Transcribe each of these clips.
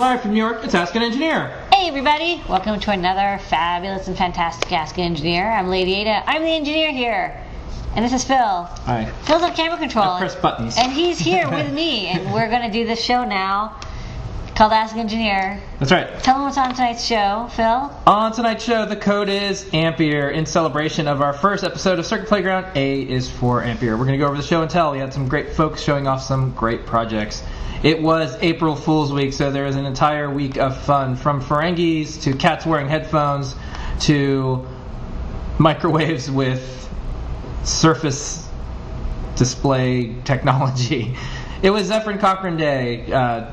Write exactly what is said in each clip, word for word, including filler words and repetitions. Live from New York, it's Ask an Engineer. Hey everybody, welcome to another fabulous and fantastic Ask an Engineer. I'm Lady Ada, I'm the engineer here. And this is Phil. Hi. Phil's on camera control. I press buttons. And he's here with me, and we're going to do this show now called Ask an Engineer. That's right. Tell them what's on tonight's show, Phil. On tonight's show, the code is Ampere in celebration of our first episode of Circuit Playground. A is for Ampere. We're going to go over the show and tell. We had some great folks showing off some great projects. It was April Fool's Week, so there was an entire week of fun, from Ferengis to cats wearing headphones to microwaves with surface display technology. It was Zefram Cochrane Day. Uh,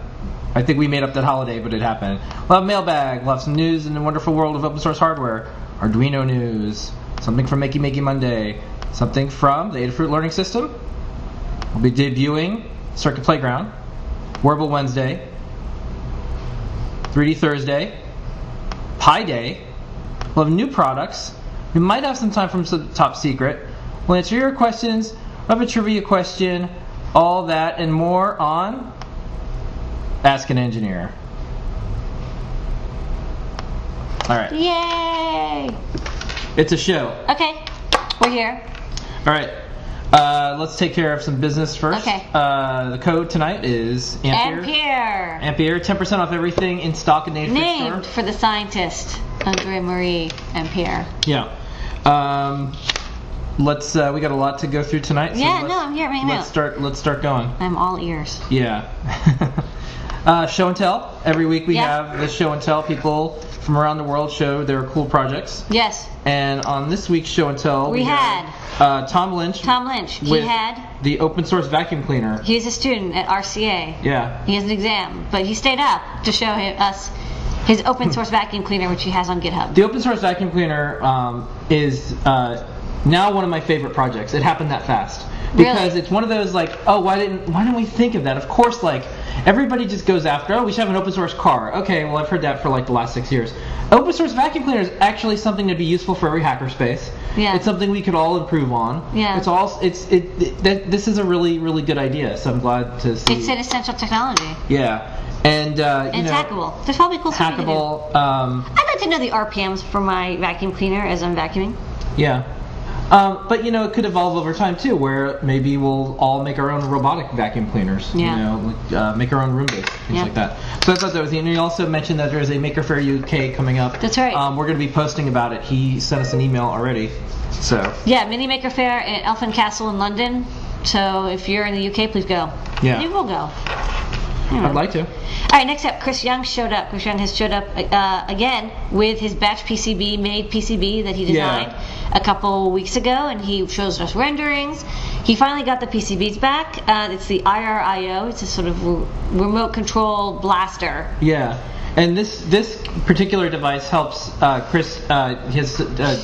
I think we made up that holiday, but it happened. We'll have mailbag, we'll have some news in the wonderful world of open source hardware, Arduino news, something from Makey Makey Monday, something from the Adafruit Learning System. We'll be debuting Circuit Playground. Warble Wednesday, three D Thursday, Pi Day. We'll have new products. We might have some time from Top Secret. We'll answer your questions. We'll have a trivia question. All that and more on Ask an Engineer. All right. Yay! It's a show. Okay, we're here. All right. Uh, let's take care of some business first. Okay. Uh, the code tonight is Ampere. Ampere. Ampere. ten percent off everything in stock and named for store. Named for the scientist, André Marie Ampere. Yeah. Um, let's. Uh, we got a lot to go through tonight. So yeah. No, I'm here. Right now. Let's start. Let's start going. I'm all ears. Yeah. uh, show and tell. Every week we yep. have the show and tell. People from around the world show their cool projects. Yes. And on this week's show and tell, we, we had uh, Tom Lynch. Tom Lynch. He had the open source vacuum cleaner. He's a student at R C A. Yeah. He has an exam, but he stayed up to show him, us his open source vacuum cleaner, which he has on GitHub. The open source vacuum cleaner um, is uh, now one of my favorite projects. It happened that fast. Because really? It's one of those like, oh, why didn't why didn't we think of that? Of course, like, everybody just goes after, oh, we should have an open source car. Okay, well, I've heard that for like the last six years. Open source vacuum cleaner is actually something that'd be useful for every hackerspace. Yeah. It's something we could all improve on. Yeah. It's all it's it, it that, this is a really really good idea. So I'm glad to see. It's an essential technology. Yeah. And uh, you and it's know, hackable. There's probably cool stuff. Hackable. Um, I'd like to know the R P Ms for my vacuum cleaner as I'm vacuuming. Yeah. Um, but you know, it could evolve over time too, where maybe we'll all make our own robotic vacuum cleaners. Yeah. You know, like, uh, make our own room base, things yeah. like that. So I thought that was the. And you also mentioned that there is a Maker Faire U K coming up. That's right. Um, we're going to be posting about it. He sent us an email already. So. Yeah, mini Maker Faire at Elfin Castle in London. So if you're in the U K, please go. Yeah. You will go. Anyway. I'd like to. All right, next up, Chris Young showed up. Chris Young has showed up uh, again with his batch P C B, made P C B that he designed yeah. a couple weeks ago, and he shows us renderings. He finally got the P C Bs back. Uh, it's the I R I O. It's a sort of re remote control blaster. Yeah, and this this particular device helps uh, Chris. Uh, his uh,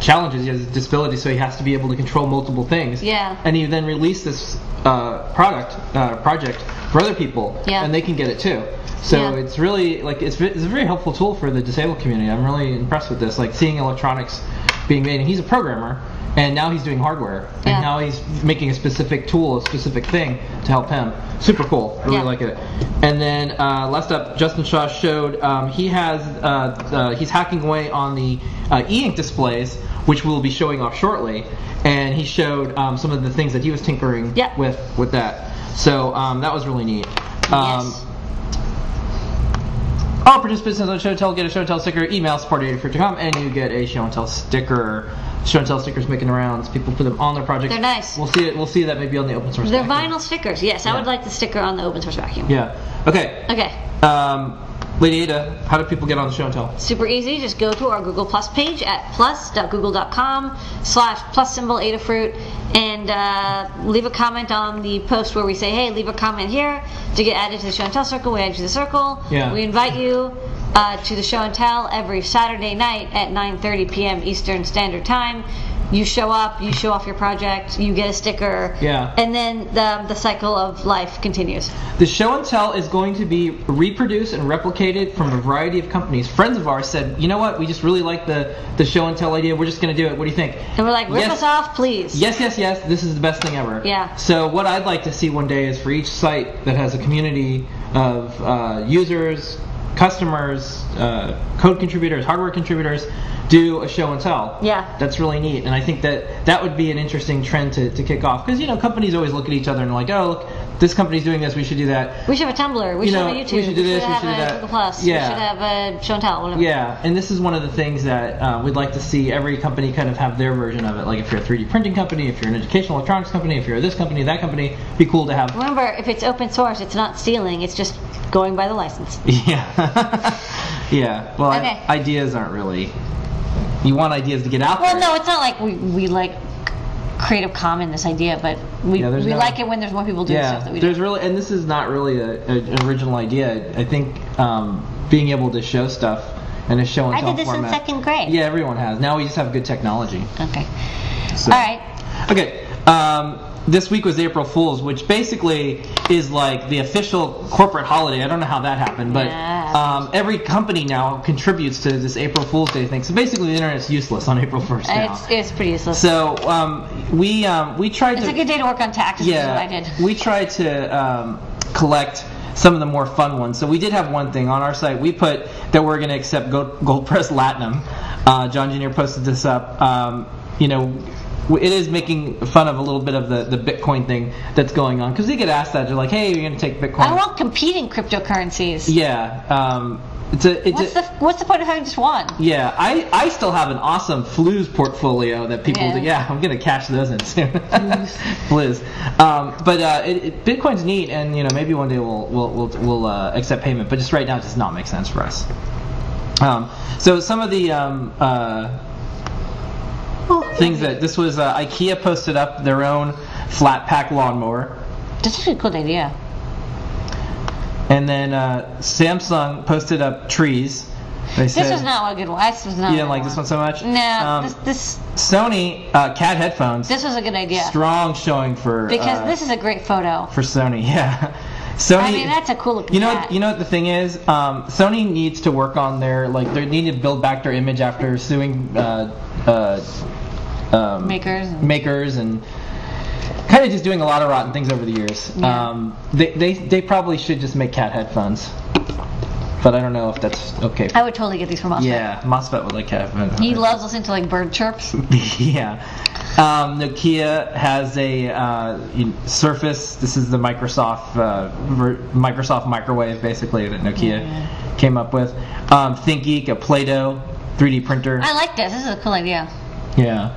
challenges. He has a disability, so he has to be able to control multiple things. Yeah. And he then released this uh, product uh, project for other people, yeah. and they can get it too. So yeah. it's really like it's, it's a very helpful tool for the disabled community. I'm really impressed with this. Like seeing electronics being made. And he's a programmer, and now he's doing hardware, and yeah. now he's making a specific tool, a specific thing to help him. Super cool. I really yeah. like it. And then uh, last up, Justin Shaw showed um, he has uh, uh, he's hacking away on the uh, e-ink displays, which we'll be showing off shortly. And he showed um, some of the things that he was tinkering yeah. with with that. So um, that was really neat. Um, yes. All participants on the show and tell get a show and tell sticker. Email support at adafruit dot com and you get a show and tell sticker. Show and tell stickers making the rounds. People put them on their project. They're nice. We'll see it. We'll see that maybe on the open source. They're vacuum. Vinyl stickers. Yes, yeah. I would like the sticker on the open source vacuum. Yeah. Okay. Okay. Um, Lady Ada, how do people get on the show and tell? Super easy. Just go to our Google Plus page at plus dot google dot com slash plus symbol Adafruit and uh, leave a comment on the post where we say, hey, leave a comment here to get added to the show and tell circle. We add you to the circle. Yeah. We invite you. Uh, to the show and tell every Saturday night at nine thirty p m Eastern Standard Time. You show up, you show off your project, you get a sticker, yeah. and then the, the cycle of life continues. The show and tell is going to be reproduced and replicated from a variety of companies. Friends of ours said, you know what, we just really like the, the show and tell idea, we're just going to do it, what do you think? And we're like, rip yes, us off, please. Yes, yes, yes, this is the best thing ever. Yeah. So what I'd like to see one day is for each site that has a community of uh, users, customers, uh, code contributors, hardware contributors, do a show and tell. Yeah. That's really neat. And I think that that would be an interesting trend to, to kick off. Because, you know, companies always look at each other and like, oh, look, this company's doing this, we should do that. We should have a Tumblr. We you should know, have a YouTube. We should do this. We should, we should, should have a Google Plus. Yeah. We should have a show and tell. Whatever. Yeah. And this is one of the things that uh, we'd like to see every company kind of have their version of it. Like if you're a three D printing company, if you're an educational electronics company, if you're this company, that company, it'd be cool to have. Remember, if it's open source, it's not stealing. It's just going by the license. Yeah. Yeah. Well, okay. I, ideas aren't really... You want ideas to get out well, there. Well, no, it's not like we, we like Creative Commons, this idea, but we, yeah, we no, like it when there's more people doing yeah, stuff that we there's do. Really, and this is not really a, a, an original idea. I think um, being able to show stuff in a show and tell format. I did this format, in second grade. Yeah, everyone has. Now we just have good technology. Okay. So. All right. Okay. Um, this week was April Fool's, which basically is like the official corporate holiday. I don't know how that happened, but yeah. um, every company now contributes to this April Fool's Day thing. So basically, the internet's useless on April first now. It's, it's pretty useless. So um, we um, we tried. It's to, a good day to work on taxes. Yeah, is what I did. We tried to um, collect some of the more fun ones. So we did have one thing on our site. We put that we're going to accept gold, gold press latinum. Uh, John Junior posted this up. Um, you know. It is making fun of a little bit of the, the Bitcoin thing that's going on. Because they get asked that. They're like, hey, you're going to take Bitcoin. I want competing cryptocurrencies. Yeah. Um, it's a, it's what's, a, the, what's the point of having just one? Yeah. I, I still have an awesome F L U S portfolio that people yeah. do. Yeah, I'm going to cash those in soon. F L U S. Um, but uh, it, it, Bitcoin's neat. And you know, maybe one day we'll, we'll, we'll, we'll uh, accept payment. But just right now, it does not make sense for us. Um, so some of the... Um, uh, things that this was uh, Ikea posted up their own flat pack lawnmower. That's actually a cool idea. And then uh, Samsung posted up trees. They this said, was not a good one. This was not you didn't like one. This one so much? No. Um, this, this Sony uh, cat headphones. This was a good idea. Strong showing for because uh, this is a great photo for Sony. Yeah. Sony, I mean, that's a cool looking you know what, you know what the thing is? Um, Sony needs to work on their, like, they need to build back their image after suing uh, uh, um, makers. makers and kind of just doing a lot of rotten things over the years. Yeah. Um, they, they, they probably should just make cat headphones. But I don't know if that's okay. I would totally get these from MOSFET. Yeah, MOSFET would like headphones. He loves listening to, like, bird chirps. Yeah. Um, Nokia has a uh, Surface. This is the Microsoft uh, ver Microsoft microwave, basically, that Nokia yeah. came up with. Um, ThinkGeek, a Play-Doh three D printer. I like this. This is a cool idea. Yeah.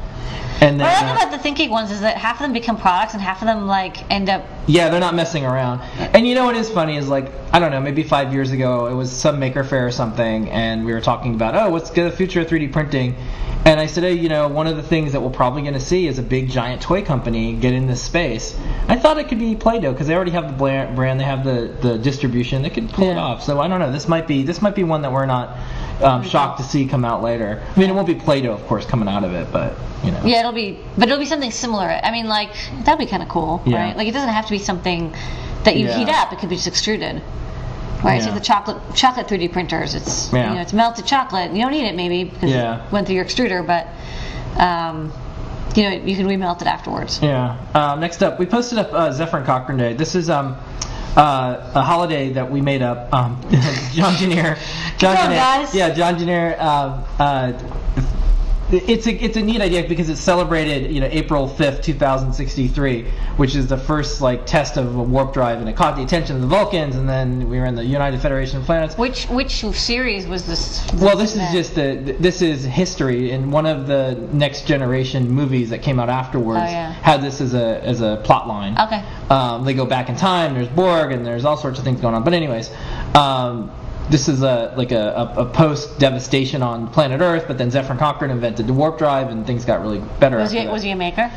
And then, what I like uh, about the ThinkGeek ones is that half of them become products and half of them like end up. Yeah, they're not messing around. And you know what is funny is like I don't know, maybe five years ago it was some maker fair or something, and we were talking about oh, what's the future of three D printing. And I said, hey, you know, one of the things that we're probably going to see is a big, giant toy company get in this space. I thought it could be Play-Doh because they already have the brand, they have the, the distribution, they could pull yeah. it off. So I don't know. This might be this might be one that we're not um, shocked to see come out later. I mean, it won't be Play-Doh, of course, coming out of it, but you know. Yeah, it'll be, but it'll be something similar. I mean, like that'd be kind of cool, yeah. right? Like it doesn't have to be something that you yeah. heat up. It could be just extruded. Right, yeah. so the chocolate chocolate three D printers, it's yeah. you know, it's melted chocolate. You don't need it maybe because yeah. it went through your extruder, but um, you know you can remelt it afterwards. Yeah. Um, next up, we posted up uh, Zefram Cochrane Day. This is um, uh, a holiday that we made up. Um, John Junior John Junior Yeah, John Junior Uh, uh, It's a it's a neat idea because it's celebrated, you know, April fifth two thousand sixty-three, which is the first like test of a warp drive, and it caught the attention of the Vulcans, and then we were in the United Federation of Planets. Which which series was this? this well, this event? is just the this is history, and one of the Next Generation movies that came out afterwards oh, yeah. had this as a as a plot line. Okay. Um, they go back in time. There's Borg, and there's all sorts of things going on. But anyways. Um, This is a like a, a, a post devastation on planet Earth, but then Zefram Cochrane invented the warp drive, and things got really better. Was, after he, that. was he a maker?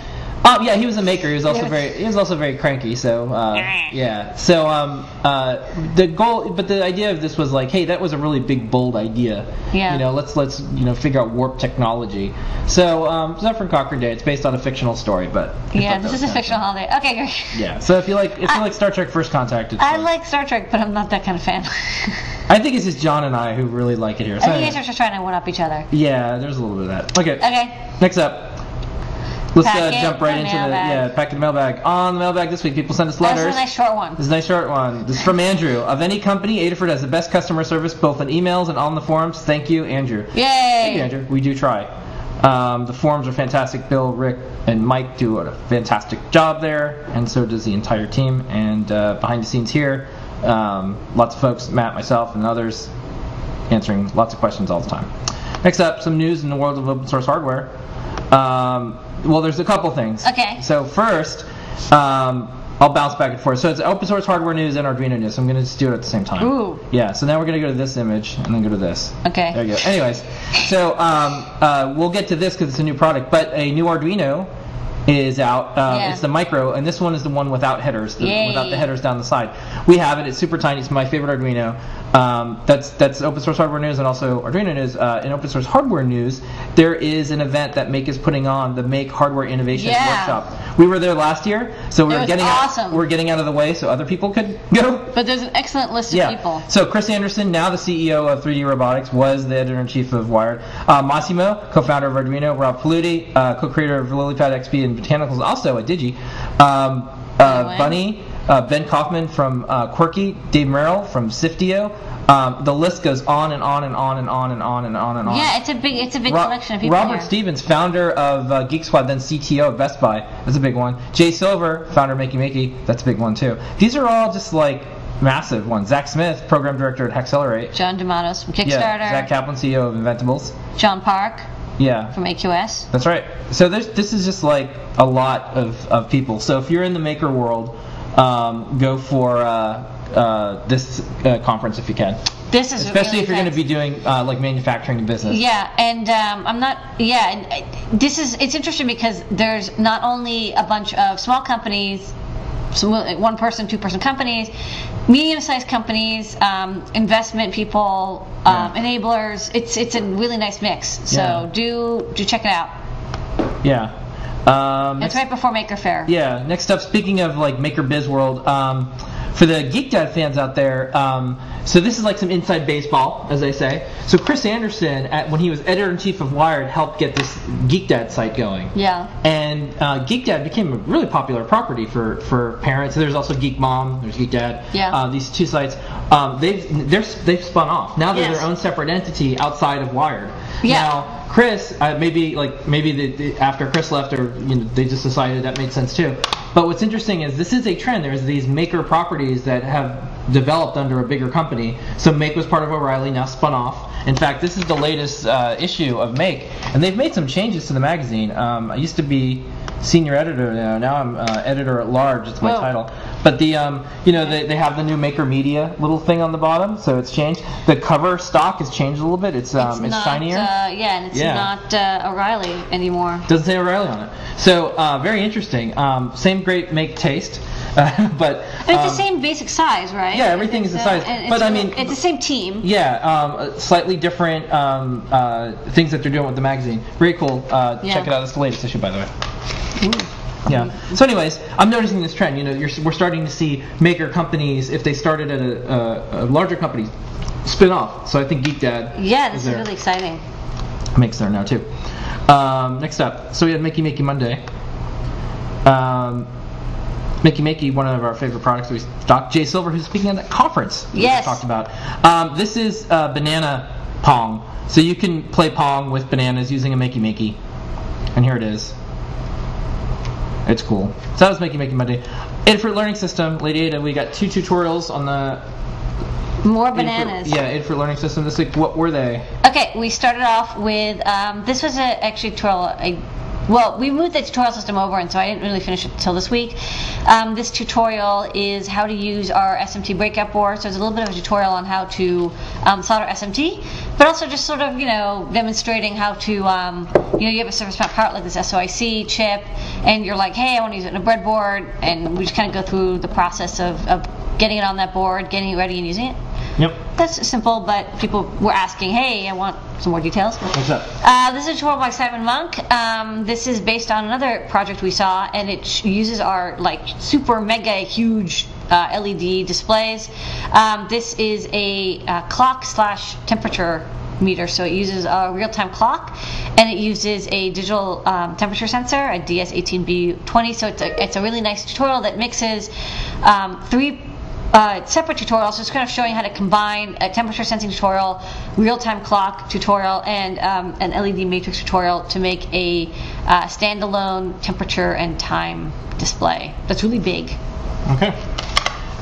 Um, yeah, he was a maker. He was also very he was also very cranky. So uh, yeah. So um, uh, the goal, but the idea of this was like, hey, that was a really big bold idea. Yeah. You know, let's let's you know figure out warp technology. So um, Zefram Cochrane Day. It's based on a fictional story, but yeah, this is a fictional holiday. Okay, great. Yeah. So if you like, if you like Star Trek: First Contact, it's I like Star Trek, but I'm not that kind of fan. I think it's just John and I who really like it here. So I think you guys are just trying to one-up each other. Yeah, there's a little bit of that. Okay. Okay. Next up. Let's uh, jump right the into the yeah, pack the mailbag. On the mailbag this week, people send us letters. This is a nice short one. This is a nice short one. This is from Andrew. Of any company, Adafruit has the best customer service, both in emails and on the forums. Thank you, Andrew. Yay! Thank you, Andrew. We do try. Um, the forums are fantastic. Bill, Rick, and Mike do a fantastic job there, and so does the entire team. And uh, behind the scenes here, um, lots of folks, Matt, myself, and others, answering lots of questions all the time. Next up, some news in the world of open source hardware. Um, well, there's a couple things. Okay. So first, um, I'll bounce back and forth. So it's open source hardware news and Arduino news. So I'm going to just do it at the same time. Ooh. Yeah. So now we're going to go to this image and then go to this. Okay. There you go. Anyways, so um, uh, we'll get to this because it's a new product, but a new Arduino is out. Uh, yeah. It's the micro, and this one is the one without headers, the, without the headers down the side. We have it. It's super tiny. It's my favorite Arduino. Um, that's that's open source hardware news and also Arduino news. Uh, in open source hardware news, there is an event that Make is putting on, the Make Hardware Innovations yeah. Workshop. We were there last year, so we it were getting awesome. out, we're getting out of the way so other people could go. But there's an excellent list of yeah. people. So Chris Anderson, now the C E O of three D Robotics, was the editor-in-chief of Wired. Uh, Massimo, co-founder of Arduino. Rob Paludi, uh, co-creator of LilyPad X P and Botanicals, also at Digi. Um, uh, Bunny, uh, Ben Kaufman from uh, Quirky, Dave Merrill from Siftio. Um, the list goes on and on and on and on and on and on and on. Yeah, it's a big, it's a big Ro collection of people. Robert here. Stevens, founder of uh, Geek Squad, then C T O of Best Buy. That's a big one. Jay Silver, founder of Makey Makey. That's a big one too. These are all just like massive ones. Zach Smith, program director at Haccelerate. John D'Amatos from Kickstarter. Yeah, Zach Kaplan, C E O of Inventables. John Park. Yeah. From A Q S. That's right. So there's, this is just like a lot of, of people. So if you're in the maker world, um, go for uh, uh, this uh, conference if you can. This is especially really if you're going to be doing uh, like manufacturing business. Yeah, and um, I'm not. Yeah, and this is it's interesting because there's not only a bunch of small companies. So one person, two person companies, medium sized companies, um, investment people, um, yeah. enablers. It's it's a really nice mix. So yeah. do do check it out. Yeah, um, it's next, right before Maker Faire. Yeah. Next up, speaking of like Maker Biz World, um, for the Geek Dad fans out there, um, so this is like some inside baseball, as they say. So Chris Anderson, at, when he was editor in chief of Wired, helped get this Geek Dad site going. Yeah. And uh, Geek Dad became a really popular property for for parents. There's also Geek Mom. There's Geek Dad. Yeah. Uh, these two sites, um, they've they're, they've spun off. Now they're yes. their own separate entity outside of Wired. Yeah. Now, Chris, uh, maybe like maybe the, the, after Chris left, or you know, they just decided that made sense too. But what's interesting is this is a trend. There's these maker properties that have developed under a bigger company. So Make was part of O'Reilly, now spun off. In fact, this is the latest uh, issue of Make, and they've made some changes to the magazine. Um, I used to be senior editor now. Now I'm uh, editor at large. It's my Whoa. title. But the um, you know they, they have the new Maker Media little thing on the bottom, so it's changed. The cover stock has changed a little bit. It's um, it's, it's not, shinier. Uh, yeah, and it's yeah. not uh, O'Reilly anymore. Doesn't say O'Reilly on it. So uh, very interesting. Um, same great Make taste, uh, but but it's um, the same basic size, right? Yeah, everything is the size. Uh, but I mean, it's the same team. Yeah, um, slightly different um, uh, things that they're doing with the magazine. Very cool. Uh, yeah. Check it out. That's the latest issue, by the way. Ooh. Yeah. So, anyways, I'm noticing this trend. You know, you're, we're starting to see maker companies, if they started at a, a, a larger company, spin off. So I think Geek Dad. Yeah, this is, is really exciting. Makes there now too. Um, next up, so we had Makey Makey Monday. Um, Makey Makey, one of our favorite products. We talked Jay Silver, who's speaking at that conference. Yes. We talked about. Um, this is uh, banana pong. So you can play pong with bananas using a Makey Makey, and here it is. It's cool. So that was Makey Makey Monday. Adafruit Learning System, Lady Ada. We got two tutorials on the more bananas. Adafruit, yeah, Adafruit Learning System this week. What were they? Okay, we started off with um, this was a, actually tutorial. I, well, we moved the tutorial system over, and so I didn't really finish it until this week. Um, this tutorial is how to use our S M T breakout board. So it's a little bit of a tutorial on how to um, solder S M T, but also just sort of you know demonstrating how to. Um, You know, you have a surface mount part like this S O I C chip, and you're like, hey, I want to use it in a breadboard, and we just kind of go through the process of, of getting it on that board, getting it ready, and using it. Yep. That's simple, but people were asking, hey, I want some more details. What's up? Uh, this is a tutorial by Simon Monk. Um, this is based on another project we saw, and it uses our like super mega huge uh, L E D displays. Um, this is a uh, clock slash temperature meter. So it uses a real-time clock, and it uses a digital um, temperature sensor, a D S eighteen B twenty. So it's a, it's a really nice tutorial that mixes um, three uh, separate tutorials, just kind of showing how to combine a temperature sensing tutorial, real-time clock tutorial, and um, an L E D matrix tutorial to make a uh, standalone temperature and time display that's really big. Okay.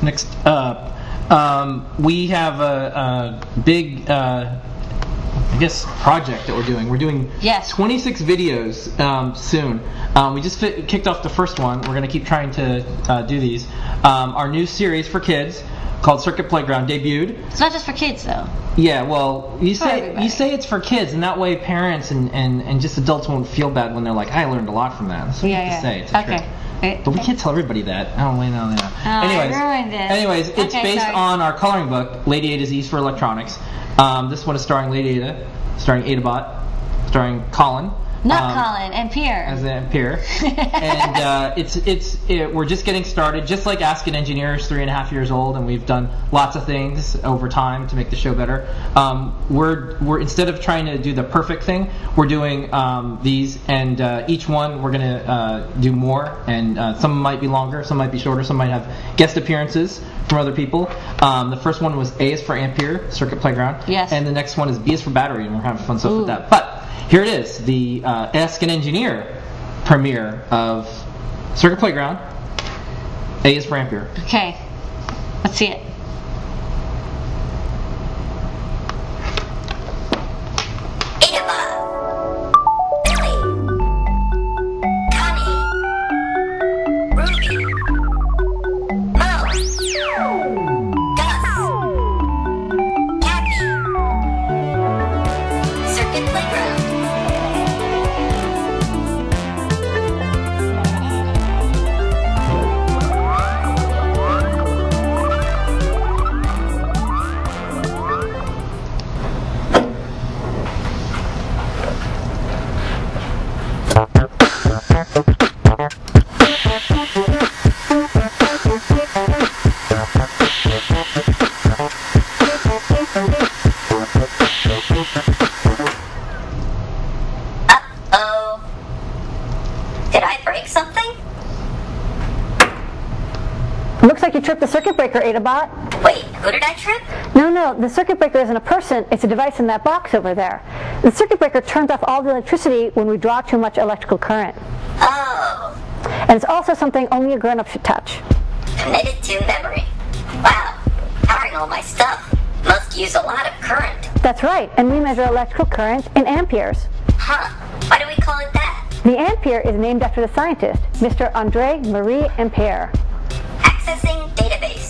Next up, um, we have a, a big, uh, I guess, project that we're doing. We're doing yes. twenty-six videos um, soon. Um, we just fit, kicked off the first one. We're going to keep trying to uh, do these. Um, our new series for kids called Circuit Playground debuted. It's not just for kids, though. Yeah, well, you say you say it's for kids, and that way parents and, and, and just adults won't feel bad when they're like, I learned a lot from that. That's what yeah, you have yeah. to say. It's a okay. trick. But we can't tell everybody that. I don't really know that. Oh, anyways, I ruined it. Anyways, it's okay, based sorry. on our coloring book, Lady Ada's E's for Electronics. Um, this one is starring Lady Ada, starring Adabot, starring Colin. Not um, Colin, Ampere. As an Ampere. and uh, it's it's it, we're just getting started. Just like Ask an Engineer is three and a half years old, and we've done lots of things over time to make the show better. Um, we're we're instead of trying to do the perfect thing, we're doing um, these, and uh, each one we're gonna uh, do more, and uh, some might be longer, some might be shorter, some might have guest appearances from other people. Um, the first one was A is for Ampere, Circuit Playground. Yes. And the next one is B is for Battery, and we're having fun stuff Ooh. with that. But here it is, the uh, Ask an Engineer premiere of Circuit Playground. A is for Ampere. Okay, let's see it. Adabot. Wait, who did I trip? No, no, the circuit breaker isn't a person, it's a device in that box over there. The circuit breaker turns off all the electricity when we draw too much electrical current. Oh. And it's also something only a grown-up should touch. Committed to memory. Wow, powering all my stuff must use a lot of current. That's right, and we measure electrical current in amperes. Huh, why do we call it that? The ampere is named after the scientist, Mister André Marie Ampere. Accessing database.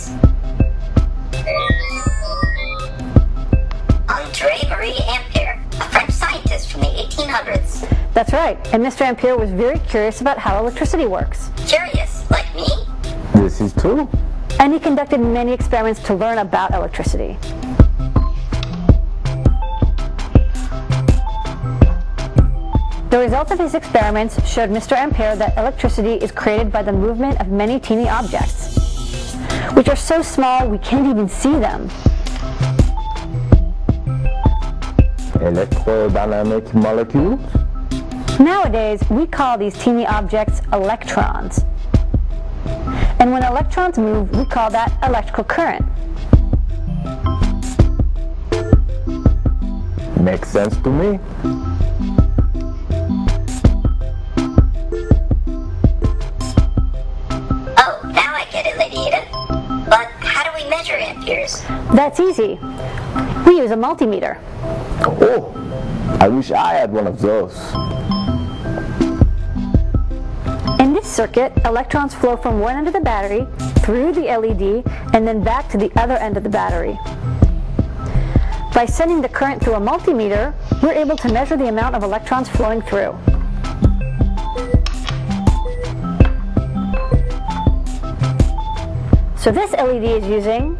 André Marie Ampere, a French scientist from the eighteen hundreds. That's right, and Mister Ampere was very curious about how electricity works. Curious, like me? This is true. And he conducted many experiments to learn about electricity. The results of his experiments showed Mister Ampere that electricity is created by the movement of many teeny objects, which are so small we can't even see them. Electrodynamic molecules? Nowadays, we call these teeny objects electrons. And when electrons move, we call that electrical current. Makes sense to me. Oh, now I get it, Lady Ada. But how do we measure amperes? That's easy. We use a multimeter. Oh, I wish I had one of those. In this circuit, electrons flow from one end of the battery, through the L E D, and then back to the other end of the battery. By sending the current through a multimeter, we're able to measure the amount of electrons flowing through. So this L E D is using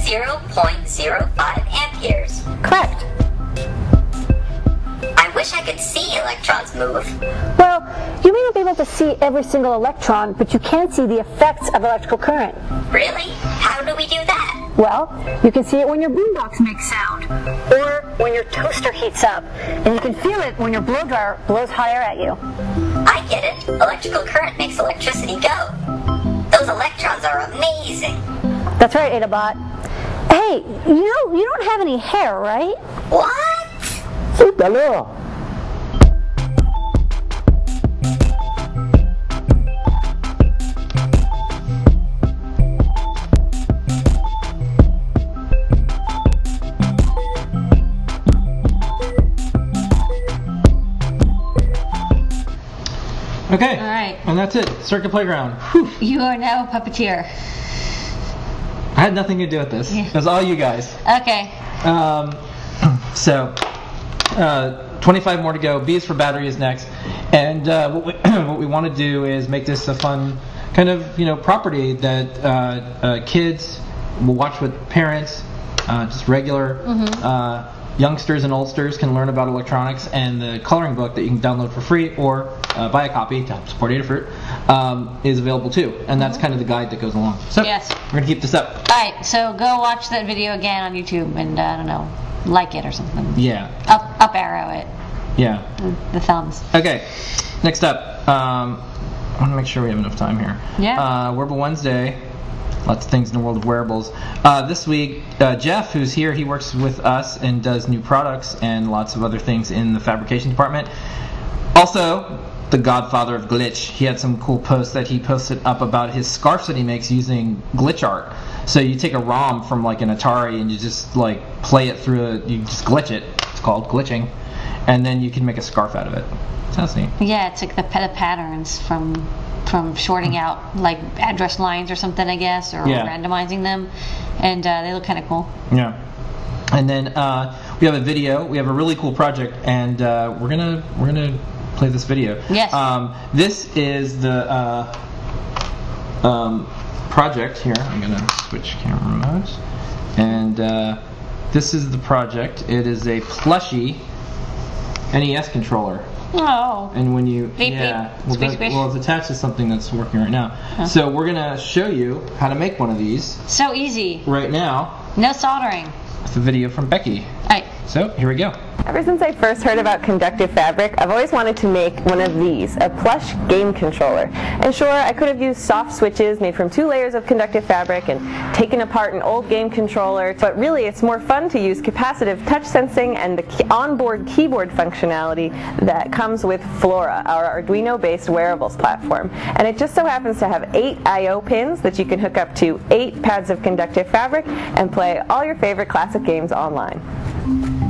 zero point zero five amperes. Correct. I wish I could see electrons move. Well, you may not be able to see every single electron, but you can see the effects of electrical current. Really? How do we do that? Well, you can see it when your boombox makes sound, or when your toaster heats up, and you can feel it when your blow dryer blows higher at you. I get it. Electrical current makes electricity go. Those electrons are amazing. That's right, Adabot. Hey, you know, you don't have any hair, right? What? Super little. Okay. All right. And that's it. Circuit Playground. Whew. You are now a puppeteer. I had nothing to do with this. Yeah. It was all you guys. Okay. Um, so, uh, twenty-five more to go. B is for battery is next. And uh, what we, what we want to do is make this a fun kind of, you know, property that uh, uh, kids will watch with parents, uh, just regular. Mm-hmm. uh, Youngsters and oldsters can learn about electronics, and the coloring book that you can download for free or uh, buy a copy to support Adafruit um, is available too. And mm-hmm. that's kind of the guide that goes along. So yes. We're going to keep this up. All right, so go watch that video again on YouTube and uh, I don't know, like it or something. Yeah. Up, up arrow it. Yeah. The thumbs. Okay, next up, um, I want to make sure we have enough time here. Yeah. Uh, Wearable Wednesday. Lots of things in the world of wearables. Uh, this week, uh, Jeff, who's here, he works with us and does new products and lots of other things in the fabrication department. Also, the godfather of glitch. He had some cool posts that he posted up about his scarves that he makes using glitch art. So you take a ROM from like an Atari and you just like play it through, a, you just glitch it. It's called glitching. And then you can make a scarf out of it. Sounds neat. Yeah, it's like the patterns from... from shorting out like address lines or something, I guess, or yeah. randomizing them, and uh, they look kind of cool. Yeah. And then uh, we have a video. We have a really cool project, and uh, we're gonna we're gonna play this video. Yes. Um, this is the uh, um, project here. I'm gonna switch camera modes, and uh, this is the project. It is a plushie N E S controller. Oh. And when you, beep, yeah, beep. Well, squish, that, squish. Well, it's attached to something that's working right now. Huh. So we're gonna show you how to make one of these. So easy. Right now. No soldering. It's a video from Becky. All right. So here we go. Ever since I first heard about conductive fabric, I've always wanted to make one of these, a plush game controller. And sure, I could have used soft switches made from two layers of conductive fabric and taken apart an old game controller, but really it's more fun to use capacitive touch sensing and the onboard keyboard functionality that comes with Flora, our Arduino-based wearables platform. And it just so happens to have eight I O pins that you can hook up to eight pads of conductive fabric and play all your favorite classic games online.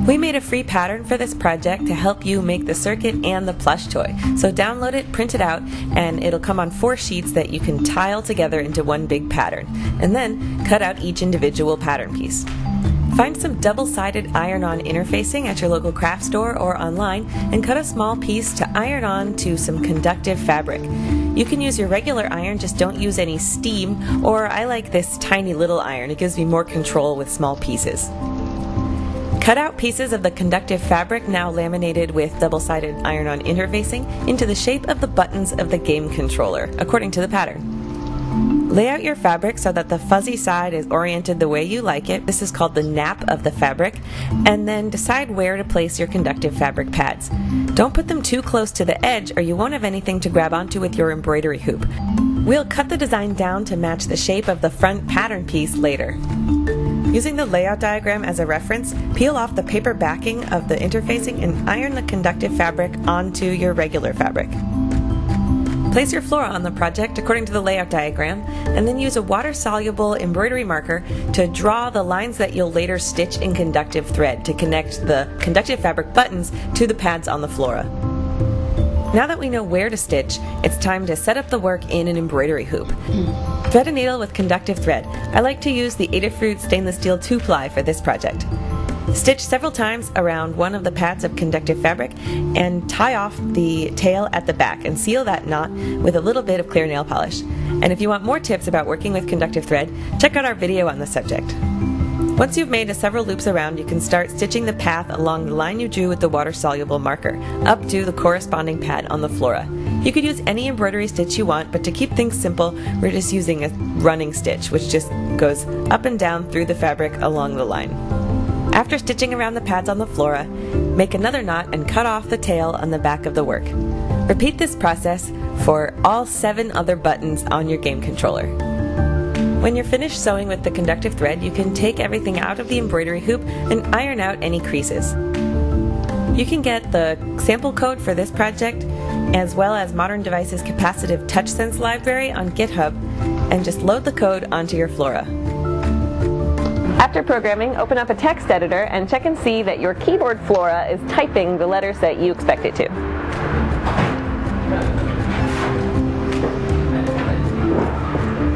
We made a free pattern for this project to help you make the circuit and the plush toy. So download it, print it out, and it'll come on four sheets that you can tile together into one big pattern, and then cut out each individual pattern piece. Find some double-sided iron-on interfacing at your local craft store or online and cut a small piece to iron on to some conductive fabric. You can use your regular iron, just don't use any steam, or I like this tiny little iron, it gives me more control with small pieces. Cut out pieces of the conductive fabric, now laminated with double-sided iron-on interfacing, into the shape of the buttons of the game controller, according to the pattern. Lay out your fabric so that the fuzzy side is oriented the way you like it. This is called the nap of the fabric. And then decide where to place your conductive fabric pads. Don't put them too close to the edge or you won't have anything to grab onto with your embroidery hoop. We'll cut the design down to match the shape of the front pattern piece later. Using the layout diagram as a reference, peel off the paper backing of the interfacing and iron the conductive fabric onto your regular fabric. Place your Flora on the project according to the layout diagram, and then use a water-soluble embroidery marker to draw the lines that you'll later stitch in conductive thread to connect the conductive fabric buttons to the pads on the Flora. Now that we know where to stitch, it's time to set up the work in an embroidery hoop. Thread a needle with conductive thread. I like to use the Adafruit stainless steel two ply for this project. Stitch several times around one of the pads of conductive fabric and tie off the tail at the back and seal that knot with a little bit of clear nail polish. And if you want more tips about working with conductive thread, check out our video on the subject. Once you've made several loops around, you can start stitching the path along the line you drew with the water-soluble marker, up to the corresponding pad on the Flora. You could use any embroidery stitch you want, but to keep things simple, we're just using a running stitch, which just goes up and down through the fabric along the line. After stitching around the pads on the Flora, Make another knot and cut off the tail on the back of the work. Repeat this process for all seven other buttons on your game controller. When you're finished sewing with the conductive thread, you can take everything out of the embroidery hoop and iron out any creases. You can get the sample code for this project, as well as Modern Devices' capacitive TouchSense library on GitHub, and just load the code onto your Flora. After programming, open up a text editor and check and see that your keyboard Flora is typing the letters that you expect it to.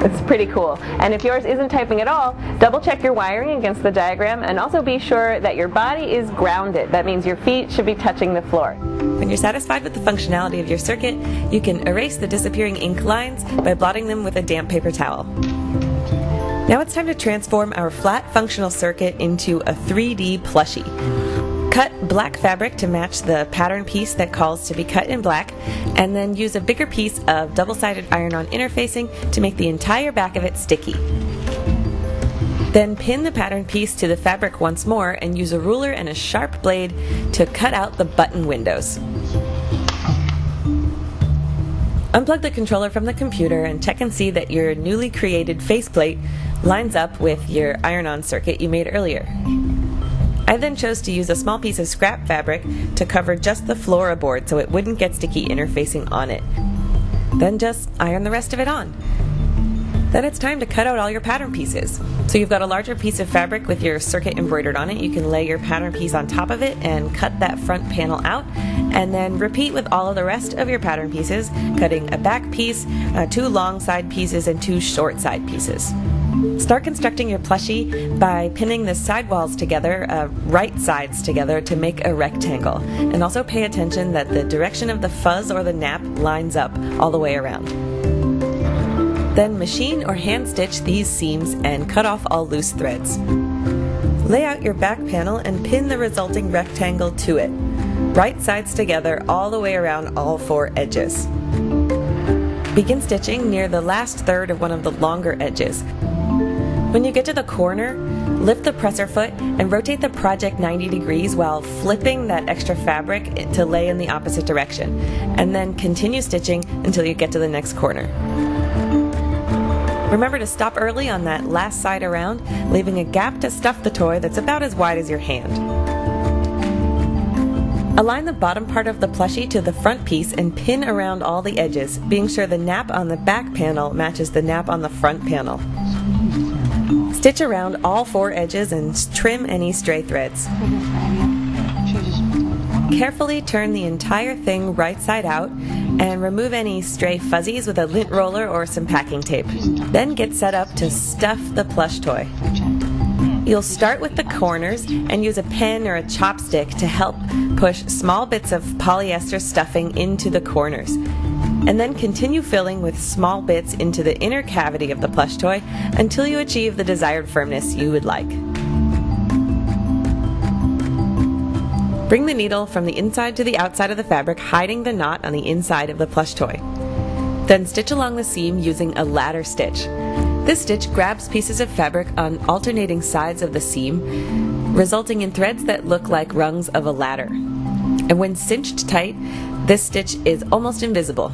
It's pretty cool. And if yours isn't typing at all, double check your wiring against the diagram, and also be sure that your body is grounded. That means your feet should be touching the floor. When you're satisfied with the functionality of your circuit, you can erase the disappearing ink lines by blotting them with a damp paper towel. Now it's time to transform our flat functional circuit into a three D plushie. Cut black fabric to match the pattern piece that calls to be cut in black, and then use a bigger piece of double-sided iron-on interfacing to make the entire back of it sticky. Then pin the pattern piece to the fabric once more and use a ruler and a sharp blade to cut out the button windows. Unplug the controller from the computer and check and see that your newly created faceplate lines up with your iron-on circuit you made earlier. I then chose to use a small piece of scrap fabric to cover just the Flora board so it wouldn't get sticky interfacing on it. Then just iron the rest of it on. Then it's time to cut out all your pattern pieces. So you've got a larger piece of fabric with your circuit embroidered on it. You can lay your pattern piece on top of it and cut that front panel out, and then repeat with all of the rest of your pattern pieces, cutting a back piece, uh, two long side pieces, and two short side pieces. Start constructing your plushie by pinning the side walls together, uh, right sides together, to make a rectangle. And also pay attention that the direction of the fuzz or the nap lines up all the way around. Then machine or hand stitch these seams and cut off all loose threads. Lay out your back panel and pin the resulting rectangle to it. Right sides together all the way around all four edges. Begin stitching near the last third of one of the longer edges. When you get to the corner, lift the presser foot and rotate the project ninety degrees while flipping that extra fabric to lay in the opposite direction, and then continue stitching until you get to the next corner. Remember to stop early on that last side around, leaving a gap to stuff the toy that's about as wide as your hand. Align the bottom part of the plushie to the front piece and pin around all the edges, being sure the nap on the back panel matches the nap on the front panel. Stitch around all four edges and trim any stray threads. Carefully turn the entire thing right side out and remove any stray fuzzies with a lint roller or some packing tape. Then get set up to stuff the plush toy. You'll start with the corners and use a pen or a chopstick to help push small bits of polyester stuffing into the corners. And then continue filling with small bits into the inner cavity of the plush toy until you achieve the desired firmness you would like. Bring the needle from the inside to the outside of the fabric, hiding the knot on the inside of the plush toy. Then stitch along the seam using a ladder stitch. This stitch grabs pieces of fabric on alternating sides of the seam, resulting in threads that look like rungs of a ladder. And when cinched tight, this stitch is almost invisible.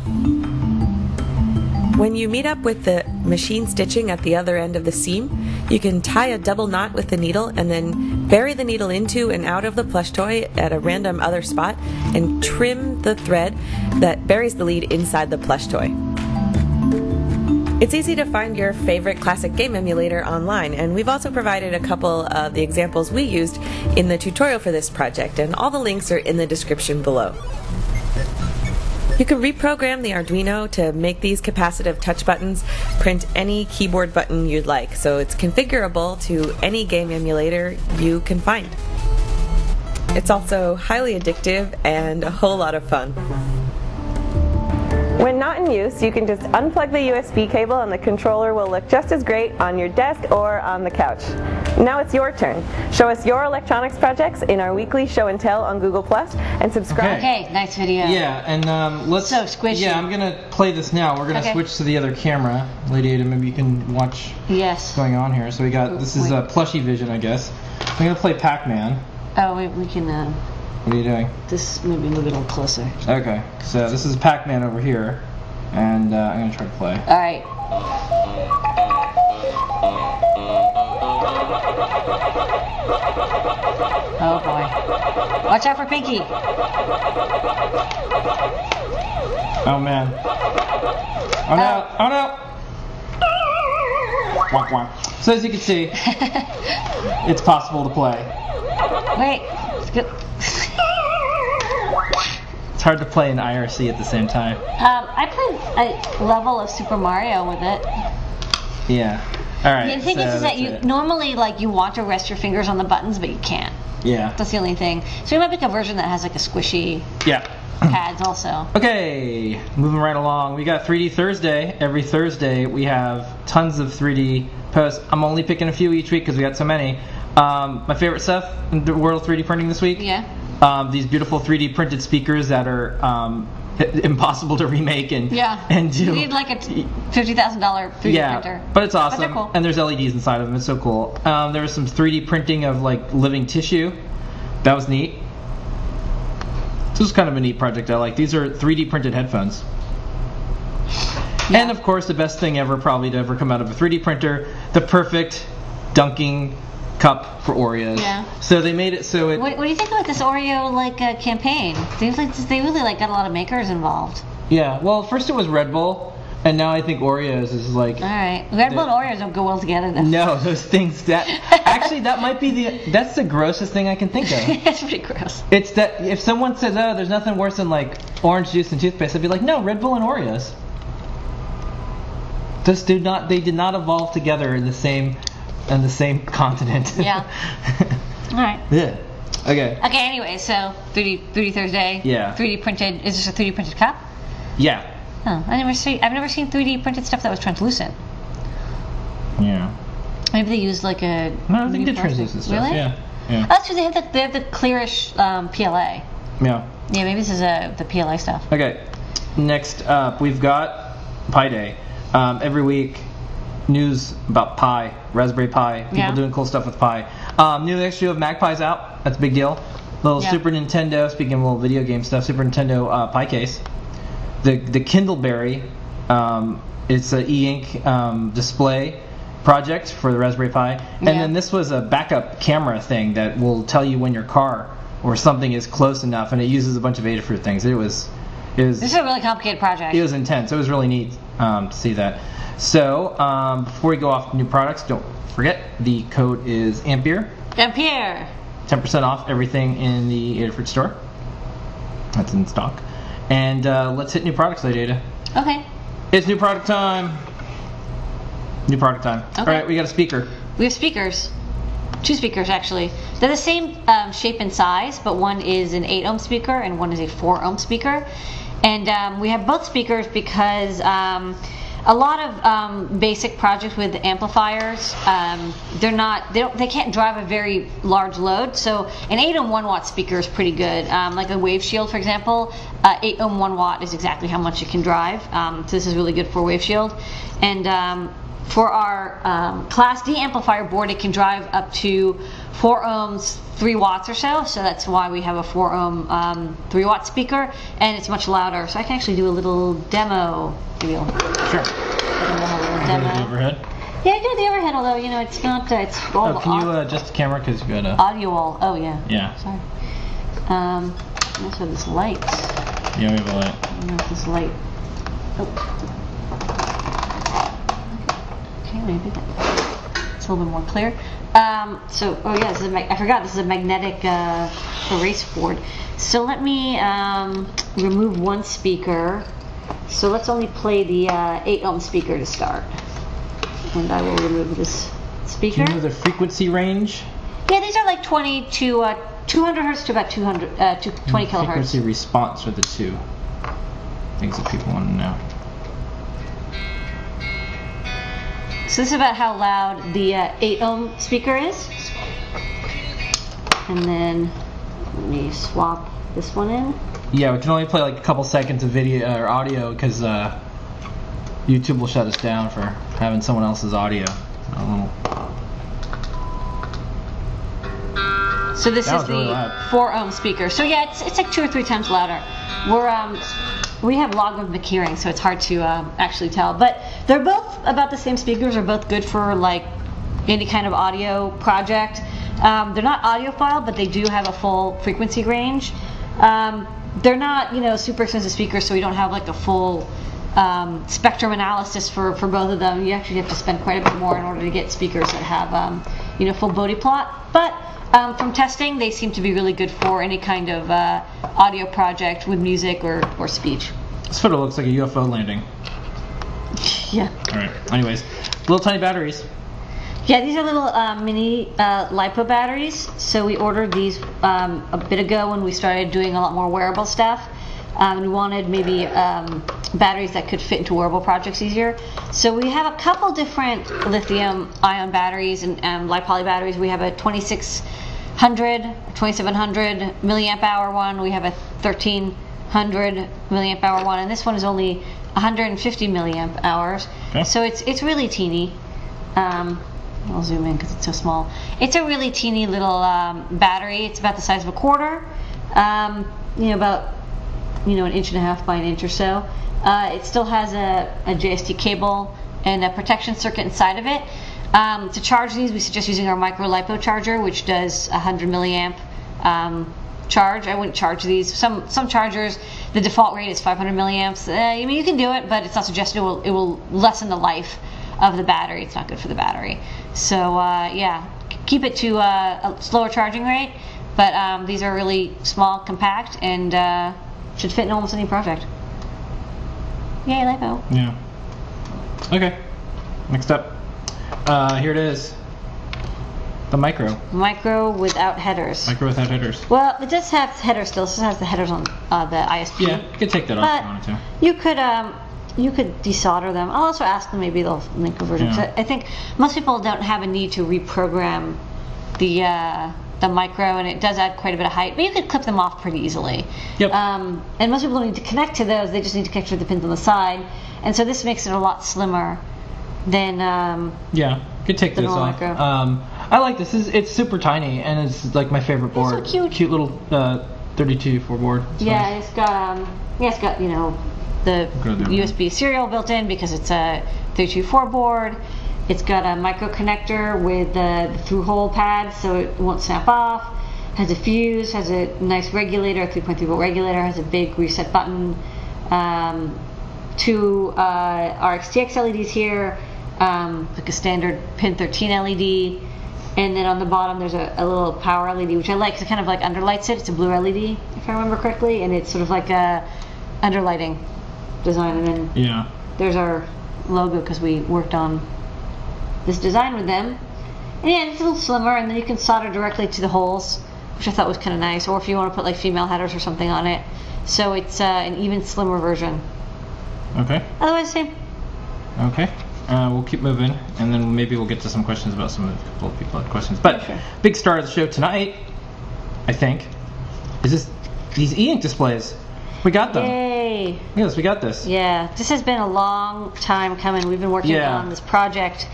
When you meet up with the machine stitching at the other end of the seam, you can tie a double knot with the needle and then bury the needle into and out of the plush toy at a random other spot and trim the thread that buries the lead inside the plush toy. It's easy to find your favorite classic game emulator online, and we've also provided a couple of the examples we used in the tutorial for this project, and all the links are in the description below. You can reprogram the Arduino to make these capacitive touch buttons print any keyboard button you'd like, so it's configurable to any game emulator you can find. It's also highly addictive and a whole lot of fun. When not in use, you can just unplug the U S B cable and the controller will look just as great on your desk or on the couch. Now it's your turn. Show us your electronics projects in our weekly show and tell on Google Plus and subscribe. Okay, okay, nice video. Yeah, and um, let's... So squishy. Yeah, I'm going to play this now. We're going to okay. switch to the other camera. Lady Ada, maybe you can watch yes. what's going on here. So we got... This is uh, plushie vision, I guess. I'm going to play Pac-Man. Oh, wait, we can... Uh... What are you doing? This maybe a little bit closer. Okay, so this is Pac-Man over here, and uh, I'm gonna try to play. All right. Oh boy! Watch out for Pinky. Oh man! Oh no! Oh, oh no! Womp womp. So as you can see, it's possible to play. Wait. It's good. It's hard to play in I R C at the same time. Um, I played a level of Super Mario with it. Yeah. All right. The thing so is, is that you it. normally like you want to rest your fingers on the buttons, but you can't. Yeah. That's the only thing. So you might pick a version that has like a squishy. Yeah. Pads also. Okay, moving right along. We got three D Thursday. Every Thursday we have tons of three D posts. I'm only picking a few each week because we got so many. Um, my favorite stuff in the world of three D printing this week. Yeah. Um, these beautiful three D printed speakers that are um, impossible to remake and yeah. and do. You need like a fifty thousand dollar three D yeah, printer. But it's awesome. But cool. And there's L E Ds inside of them. It's so cool. Um, there was some three D printing of like living tissue. That was neat. This is kind of a neat project I like. These are three D printed headphones. Yeah. And of course, the best thing ever probably to ever come out of a three D printer, the perfect dunking cup for Oreos. Yeah. So they made it so it. What, what do you think about this Oreo like uh, campaign? They like they really like got a lot of makers involved. Yeah. Well, first it was Red Bull, and now I think Oreos is like. All right. Red Bull and Oreos don't go well together. Though. No, those things that actually that might be the that's the grossest thing I can think of. That's pretty gross. It's that if someone says, "Oh, there's nothing worse than like orange juice and toothpaste," I'd be like, "No, Red Bull and Oreos." Just do not. They did not evolve together in the same. On the same continent. Yeah. All right. Yeah. Okay. Okay. Anyway, so three D Thursday. Yeah. three D printed. Is this a three D printed cup? Yeah. Oh, I never see. I've never seen three D printed stuff that was translucent. Yeah. Maybe they used like a. No, they did translucent stuff. Really? Yeah. Yeah. Oh, that's true. They have the they have the clearish um, P L A. Yeah. Yeah. Maybe this is a the P L A stuff. Okay. Next up, we've got Pi Day. Um, every week. News about Pi, Raspberry Pi, people yeah. doing cool stuff with Pi. Um, new issue of Magpie's out. That's a big deal. Little yeah. Super Nintendo. Speaking of little video game stuff, Super Nintendo uh, Pi case. The the Kindleberry. Um, it's an e-ink um, display project for the Raspberry Pi. And yeah. then this was a backup camera thing that will tell you when your car or something is close enough. And it uses a bunch of Adafruit things. It was it was. This is a really complicated project. It was intense. It was really neat um, to see that. So, um, before we go off new products, don't forget the code is Ampere. Ampere! ten percent off everything in the Adafruit store. That's in stock. And uh, let's hit new products, Lady Ada. Okay. It's new product time. New product time. Okay. Alright, we got a speaker. We have speakers. Two speakers, actually. They're the same um, shape and size, but one is an eight ohm speaker and one is a four ohm speaker. And um, we have both speakers because... Um, A lot of um, basic projects with amplifiers, um, they're not, they don't, they can't drive a very large load. So an eight ohm one watt speaker is pretty good. Um, like a Wave Shield, for example, uh, eight ohm one watt is exactly how much it can drive. Um, so this is really good for Wave Shield. And um, for our um, Class D amplifier board, it can drive up to four ohms, three watts or so. So that's why we have a four ohm um, three watt speaker, and it's much louder. So I can actually do a little demo. Deal. Sure. Demo. The overhead? Yeah, I do the overhead, although, you know, it's not, uh, it's all oh, can you uh, adjust the camera because you got a... Audio all, oh yeah. Yeah. Sorry. Um, also this light. Yeah, we have a light. I don't know if this light... Oh. Okay, maybe that... It's a little bit more clear. Um, so, oh yeah, this is a mag I forgot this is a magnetic uh, erase board. So let me um, remove one speaker. So let's only play the uh, eight ohm speaker to start. And I will remove this speaker. Do you know the frequency range? Yeah, these are like twenty to uh, two hundred hertz to about two hundred, uh, to twenty kilohertz. Frequency response are the two things that people want to know. So this is about how loud the uh, eight ohm speaker is. And then let me swap this one in. Yeah, we can only play like a couple seconds of video or audio because uh, YouTube will shut us down for having someone else's audio. A little. So this that is the really four ohm speaker. So yeah, it's, it's like two or three times louder. We're um, we have logarithmic hearing, so it's hard to uh, actually tell. But they're both about the same speakers. They're both good for like any kind of audio project. Um, they're not audiophile, but they do have a full frequency range. Um, they're not, you know, super expensive speakers, so we don't have like a full um, spectrum analysis for for both of them. You actually have to spend quite a bit more in order to get speakers that have um, you know, full body plot, but. Um, from testing, they seem to be really good for any kind of uh, audio project with music or, or speech. This photo looks like a U F O landing. Yeah. All right. Anyways, little tiny batteries. Yeah, these are little uh, mini uh, LiPo batteries. So we ordered these um, a bit ago when we started doing a lot more wearable stuff. Um, we wanted maybe um, batteries that could fit into wearable projects easier. So we have a couple different lithium ion batteries and um, LiPoly batteries. We have a twenty-six hundred, twenty-seven hundred milliamp hour one. We have a thirteen hundred milliamp hour one, and this one is only one hundred fifty milliamp hours. Okay. So it's it's really teeny. Um, I'll zoom in because it's so small. It's a really teeny little um, battery. It's about the size of a quarter. Um, you know, about you know, an inch and a half by an inch or so. Uh, it still has a, a J S T cable and a protection circuit inside of it. Um, to charge these, we suggest using our micro LiPo charger, which does one hundred milliamp um, charge. I wouldn't charge these. Some some chargers, the default rate is five hundred milliamps. Uh, I mean, you can do it, but it's not suggested. It will, it will lessen the life of the battery. It's not good for the battery. So uh, yeah, keep it to uh, a slower charging rate. But um, these are really small, compact, and uh, should fit in almost any project. Yay, LiPo. Yeah. Okay. Next up. Uh, here it is. The micro. Micro without headers. Micro without headers. Well, it does have headers still. It just has the headers on uh, the I S P. Yeah, you could take that off if you wanted to. You could, um, you could desolder them. I'll also ask them, maybe they'll make a version. Yeah. I think most people don't have a need to reprogram the... Uh, the micro, and it does add quite a bit of height, but you could clip them off pretty easily. Yep. Um, and most people don't need to connect to those, they just need to connect to the pins on the side, and so this makes it a lot slimmer than um, yeah, could take this off. Micro. Um, I like this. It's, it's super tiny, and it's like my favorite board. It's so cute. Cute little uh, thirty-two four board. So. Yeah, it's got um, yeah, it's got you know the U S B serial built in because it's a thirty-two four board. It's got a micro connector with the through-hole pad, so it won't snap off. Has a fuse, has a nice regulator, a three point three volt regulator, has a big reset button. Um, two uh, R X T X L E Ds here, um, like a standard pin thirteen L E D, and then on the bottom there's a, a little power L E D, which I like because it kind of like underlights it. It's a blue L E D, if I remember correctly, and it's sort of like a underlighting design. And then yeah, there's our logo because we worked on this design with them. And yeah, it's a little slimmer, and then you can solder directly to the holes, which I thought was kind of nice, or if you want to put like female headers or something on it. So it's uh, an even slimmer version. Okay. Otherwise, same. Okay. Uh, we'll keep moving, and then maybe we'll get to some questions about some of the couple of people had questions. But sure. Big star of the show tonight, I think, is this these e-ink displays. We got them. Yay. Yes, we got this. Yeah. This has been a long time coming. We've been working yeah. on this project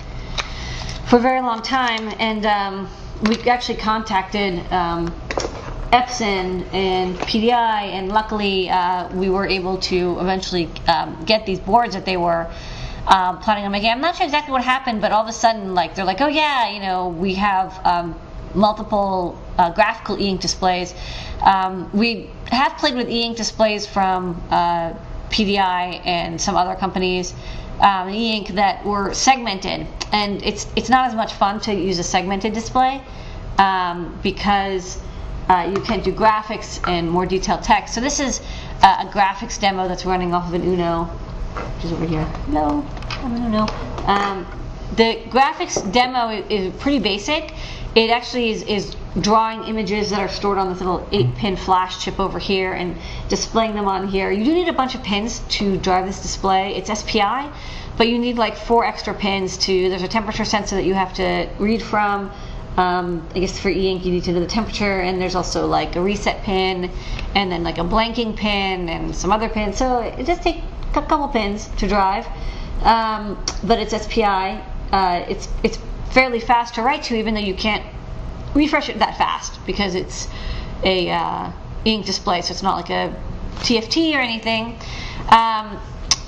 for a very long time, and um, we actually contacted um, Epson and P D I, and luckily uh, we were able to eventually um, get these boards that they were um, planning on making. I'm not sure exactly what happened, but all of a sudden, like, they're like, oh yeah, you know, we have um, multiple uh, graphical e-ink displays. Um, we have played with e-ink displays from uh, P D I and some other companies. Um, e-ink that were segmented, and it's it's not as much fun to use a segmented display um, because uh, you can't do graphics and more detailed text. So this is uh, a graphics demo that's running off of an Uno, which is over here. No, I'm an Uno. Um, the graphics demo is, is pretty basic. It actually is, is drawing images that are stored on this little eight pin flash chip over here and displaying them on here. You do need a bunch of pins to drive this display. It's S P I, but you need like four extra pins to, there's a temperature sensor that you have to read from. Um, I guess for e-ink you need to know the temperature, and there's also like a reset pin, and then like a blanking pin, and some other pins. So it just takes a couple pins to drive, um, but it's S P I. Uh, it's, it's fairly fast to write to, even though you can't refresh it that fast because it's a uh, ink display, so it's not like a T F T or anything. Um,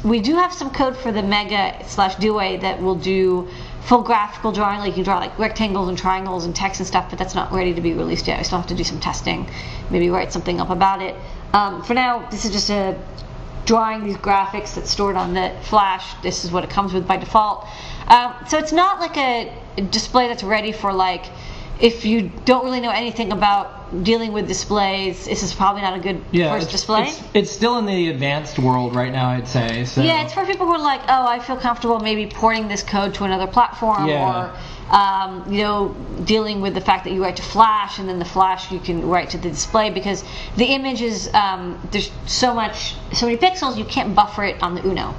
we do have some code for the Mega slash Douai that will do full graphical drawing, like you can draw like rectangles and triangles and text and stuff, but that's not ready to be released yet. I still have to do some testing, maybe write something up about it. Um, for now, this is just a drawing these graphics that's stored on the flash. This is what it comes with by default. Um, so it's not like a display that's ready for, like, if you don't really know anything about dealing with displays, this is probably not a good yeah, first it's, display. It's, it's still in the advanced world right now, I'd say. So. Yeah, it's for people who are like, oh, I feel comfortable maybe porting this code to another platform, yeah. or um, you know, dealing with the fact that you write to Flash and then the Flash you can write to the display, because the image is um, there's so much, so many pixels you can't buffer it on the Uno,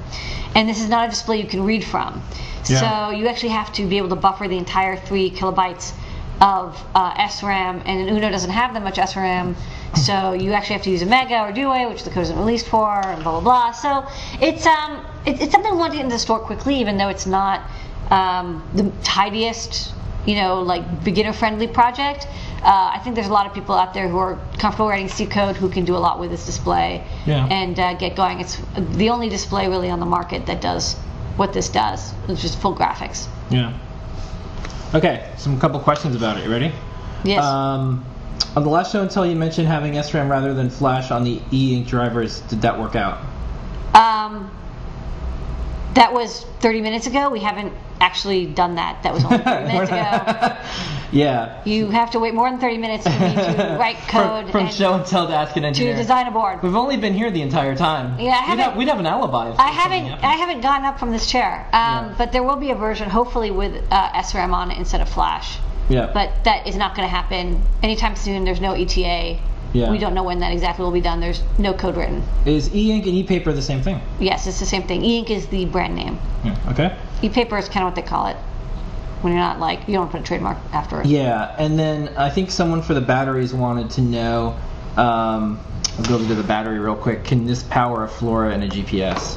and this is not a display you can read from. Yeah. So you actually have to be able to buffer the entire three kilobytes. Of uh, S RAM, and an Uno doesn't have that much S RAM, so you actually have to use a Mega or Douai, which the code isn't released for, and blah blah blah. So it's um it, it's something we want to get into the store quickly, even though it's not um, the tidiest, you know, like beginner-friendly project. Uh, I think there's a lot of people out there who are comfortable writing C code who can do a lot with this display yeah. and uh, get going. It's the only display really on the market that does what this does, it's just full graphics. Yeah. Okay, some couple questions about it. You ready? Yes. Um, on the last show until you mentioned having S RAM rather than Flash on the e-ink drivers. Did that work out? Um, that was thirty minutes ago. We haven't actually done that. That was only thirty minutes ago. Yeah. You have to wait more than thirty minutes for me to write code. from from and show and tell to ask an engineer. To design a board. We've only been here the entire time. Yeah, I haven't. We'd have, we'd have an alibi. I haven't. Happened. I haven't gotten up from this chair. Um, yeah. But there will be a version, hopefully, with uh, S RAM on it instead of Flash. Yeah. But that is not going to happen anytime soon. There's no E T A. Yeah. We don't know when that exactly will be done. There's no code written. Is e-ink and e-paper the same thing? Yes, it's the same thing. E-ink is the brand name. Yeah. Okay. E-paper is kind of what they call it when you're not like, you don't put a trademark after it. Yeah, and then I think someone for the batteries wanted to know, um, I'll go to the battery real quick, can this power a Flora and a G P S?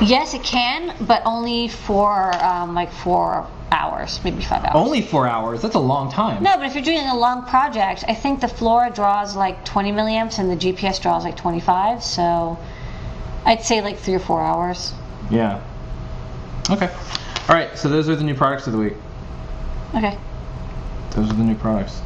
Yes, it can, but only for um, like four hours, maybe five hours. Only four hours? That's a long time. No, but if you're doing a long project, I think the Flora draws like twenty milliamps and the G P S draws like twenty-five, so I'd say like three or four hours. Yeah. Okay. All right, so those are the new products of the week. Okay. Those are the new products.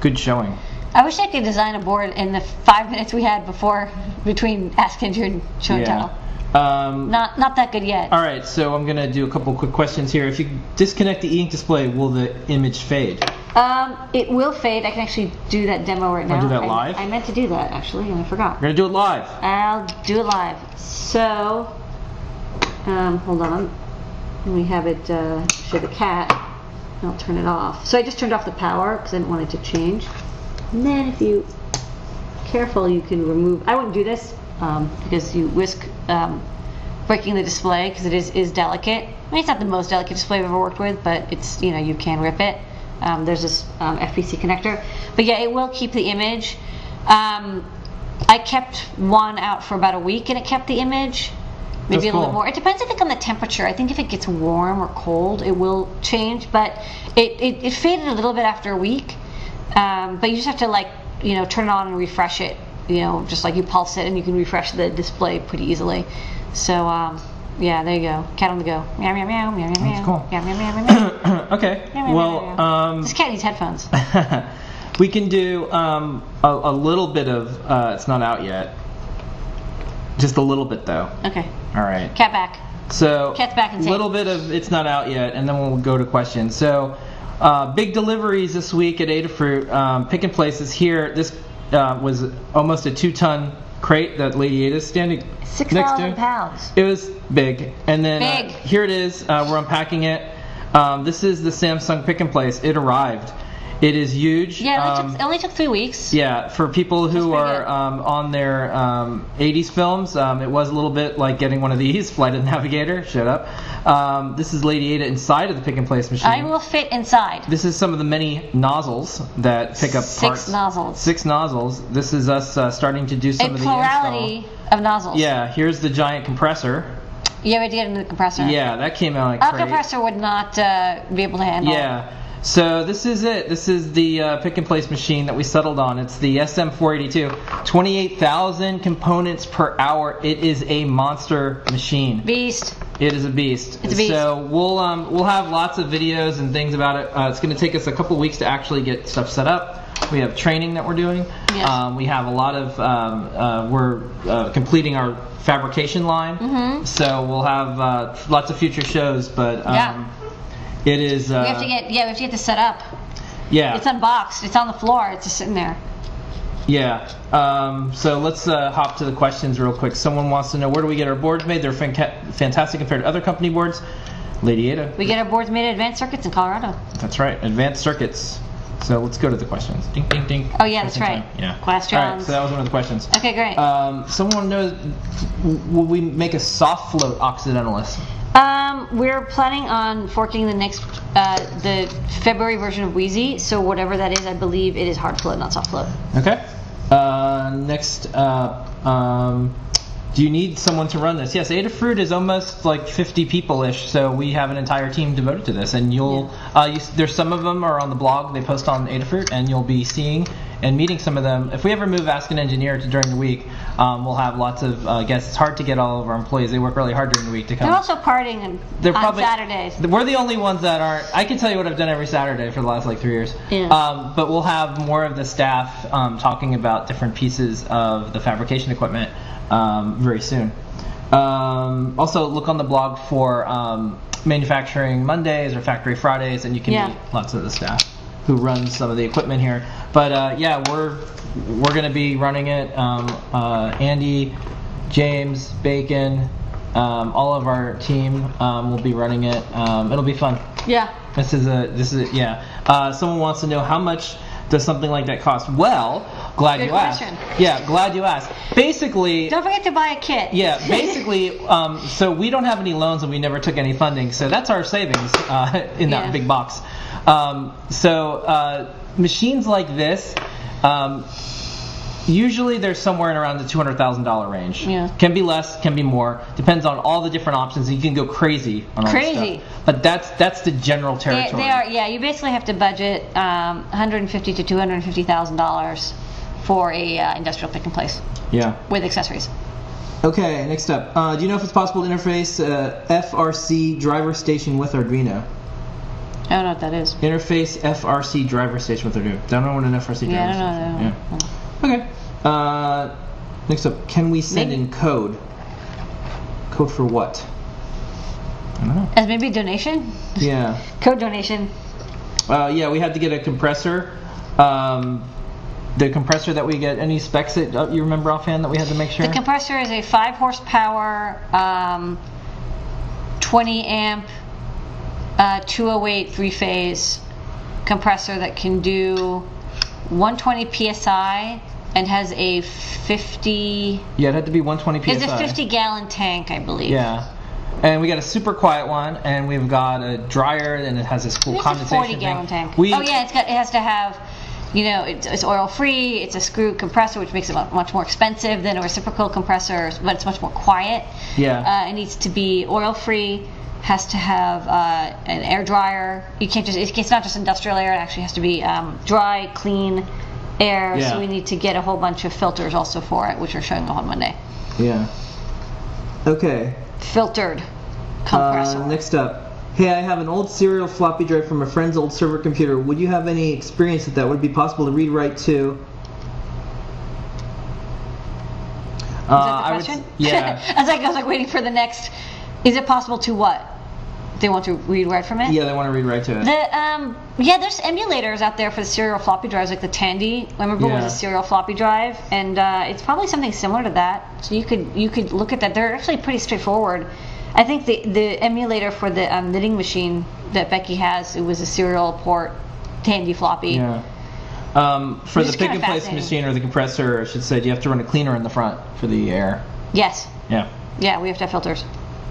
Good showing. I wish I could design a board in the five minutes we had before, between Ask Andrew and Show and Tell. Yeah. Um, not not that good yet. All right, so I'm gonna do a couple quick questions here. If you disconnect the e-ink display, will the image fade? Um, it will fade. I can actually do that demo right now. I'll do that live? I, I meant to do that actually, and I forgot. We're gonna do it live. I'll do it live. So, um, hold on. We have it uh, show the cat. And I'll turn it off. So I just turned off the power because I didn't want it to change. And then if you careful, you can remove. I wouldn't do this. Um, because you risk um, breaking the display because it is, is delicate. I mean, it's not the most delicate display I've ever worked with, but it's, you know, you can rip it. Um, there's this um, F P C connector. But yeah, it will keep the image. Um, I kept one out for about a week and it kept the image. Maybe That's a little cool. bit more. It depends, I think, on the temperature. I think if it gets warm or cold, it will change. But it, it, it faded a little bit after a week. Um, but you just have to, like, you know, turn it on and refresh it. You know, just like you pulse it and you can refresh the display pretty easily. So, um, yeah, there you go. Cat on the go. Meow, meow, meow, meow, meow. That's cool. Meow, meow, meow, meow, meow. Okay. Meow, meow, well, meow, meow. Um, this cat needs headphones. We can do um, a, a little bit of, uh, it's not out yet. Just a little bit, though. Okay. All right. Cat back. So, cat's back and safe. A little bit of it's not out yet, and then we'll go to questions. So, uh, big deliveries this week at Adafruit. Um, Pick and Place is here. This Uh, was almost a two-ton crate that Lady Ada is standing Six next to. six thousand pounds. It was big. And then big. Uh, here it is. Uh, we're unpacking it. Um, this is the Samsung Pick and Place. It arrived. It is huge. Yeah, it only, um, took, it only took three weeks. Yeah, for people who are um, on their um, eighties films, um, it was a little bit like getting one of these. Flight of the Navigator, shut up. Um, this is Lady Ada inside of the Pick and Place machine. I will fit inside. This is some of the many nozzles that pick up Six parts. Six nozzles. Six nozzles. This is us uh, starting to do some a of the install. A plurality of nozzles. Yeah, here's the giant compressor. You already did it into the compressor. Yeah, that came out like crazy. Our compressor would not uh, be able to handle it. Yeah. So this is it. This is the uh, pick and place machine that we settled on. It's the S M four eighty-two. twenty-eight thousand components per hour. It is a monster machine. Beast. It is a beast. It's a beast. So we'll um, we'll have lots of videos and things about it. Uh, it's going to take us a couple weeks to actually get stuff set up. We have training that we're doing. Yes. Um, we have a lot of um, uh, we're uh, completing our fabrication line. Mm-hmm. So we'll have uh, lots of future shows, but um, yeah. It is. Uh, we have to get yeah. We have to get this set up. Yeah. It's unboxed. It's on the floor. It's just sitting there. Yeah. Um, so let's uh, hop to the questions real quick. Someone wants to know, where do we get our boards made? They're fantastic compared to other company boards. Lady Ada. We get our boards made at Advanced Circuits in Colorado. That's right, Advanced Circuits. So let's go to the questions. Ding, ding, ding. Oh yeah, that's right. Time. Yeah. Questions. All right, so that was one of the questions. Okay, great. Um, someone knows, will we make a soft float Occidentalist? Um, we're planning on forking the next, uh, the February version of Wheezy. So whatever that is, I believe it is hard float, not soft float. Okay. Uh, next, uh, um, do you need someone to run this? Yes, Adafruit is almost like fifty people-ish, so we have an entire team devoted to this. And you'll, yeah. uh, you, there's some of them are on the blog. They post on Adafruit, and you'll be seeing and meeting some of them. If we ever move Ask an Engineer to during the week, um, we'll have lots of uh, guests. It's hard to get all of our employees. They work really hard during the week to come. They're also partying on, They're probably, on Saturdays. We're the only ones that aren't. I can tell you what I've done every Saturday for the last like three years. Yeah. Um, but we'll have more of the staff um, talking about different pieces of the fabrication equipment um, very soon. Um, also, look on the blog for um, Manufacturing Mondays or Factory Fridays, and you can yeah. meet lots of the staff who runs some of the equipment here. But uh, yeah, we're we're gonna be running it. Um, uh, Andy, James, Bacon, um, all of our team um, will be running it. Um, it'll be fun. Yeah. This is a this is a, yeah. Uh, someone wants to know, how much does something like that cost? Well, glad Good you question. asked. Yeah, glad you asked. Basically, don't forget to buy a kit. Yeah, basically, um, so we don't have any loans and we never took any funding, so that's our savings uh, in that yeah. big box. Um, so uh, machines like this, um, usually they're somewhere in around the two hundred thousand dollar range. Yeah. Can be less, can be more. Depends on all the different options. You can go crazy on all crazy. This stuff. But that's that's the general territory. They, they are, yeah, you basically have to budget um, one hundred fifty thousand to two hundred fifty thousand dollars for a uh, industrial pick and place. Yeah. With accessories. Okay, next up. Uh, do you know if it's possible to interface uh, F R C driver station with Arduino? I don't know what that is. Interface F R C driver station with Arduino. Don't know what an F R C yeah, driver station is. Yeah. Okay. Uh, next up, can we send maybe. in code? Code for what? I don't know. As maybe a donation? Yeah. Code donation. Uh, yeah, we had to get a compressor. Um, the compressor that we get, any specs that uh, you remember offhand that we had to make sure? The compressor is a five horsepower, um, twenty amp, Uh, two oh eight three-phase compressor that can do one hundred twenty psi and has a fifty. Yeah, it had to be one hundred twenty psi. It's a fifty gallon tank, I believe. Yeah, and we got a super quiet one, and we've got a dryer, and it has this cool condensation. It's a forty gallon tank. We, oh yeah, it's got. It has to have. You know, it's, it's oil-free, it's a screw compressor, which makes it much more expensive than a reciprocal compressor, but it's much more quiet. Yeah. Uh, it needs to be oil-free, has to have uh, an air dryer. You can't just, it's not just industrial air, it actually has to be um, dry, clean air, yeah. So we need to get a whole bunch of filters also for it, which we're showing on Monday. Yeah. Okay. Filtered compressor. Uh, next up. Hey, I have an old serial floppy drive from a friend's old server computer. Would you have any experience with that? Would it be possible to read write to? Uh, I would, yeah. I was like, I was like waiting for the next. Is it possible to what? They want to read write from it? Yeah, they want to read write to it. The um, yeah, there's emulators out there for the serial floppy drives, like the Tandy. I remember yeah. it was a serial floppy drive, and uh, it's probably something similar to that. So you could you could look at that. They're actually pretty straightforward. I think the, the emulator for the um, knitting machine that Becky has, it was a serial port Tandy floppy. Yeah. Um, for the pick and place machine or the compressor, I should say, do you have to run a cleaner in the front for the air? Yes. Yeah. Yeah, we have to have filters.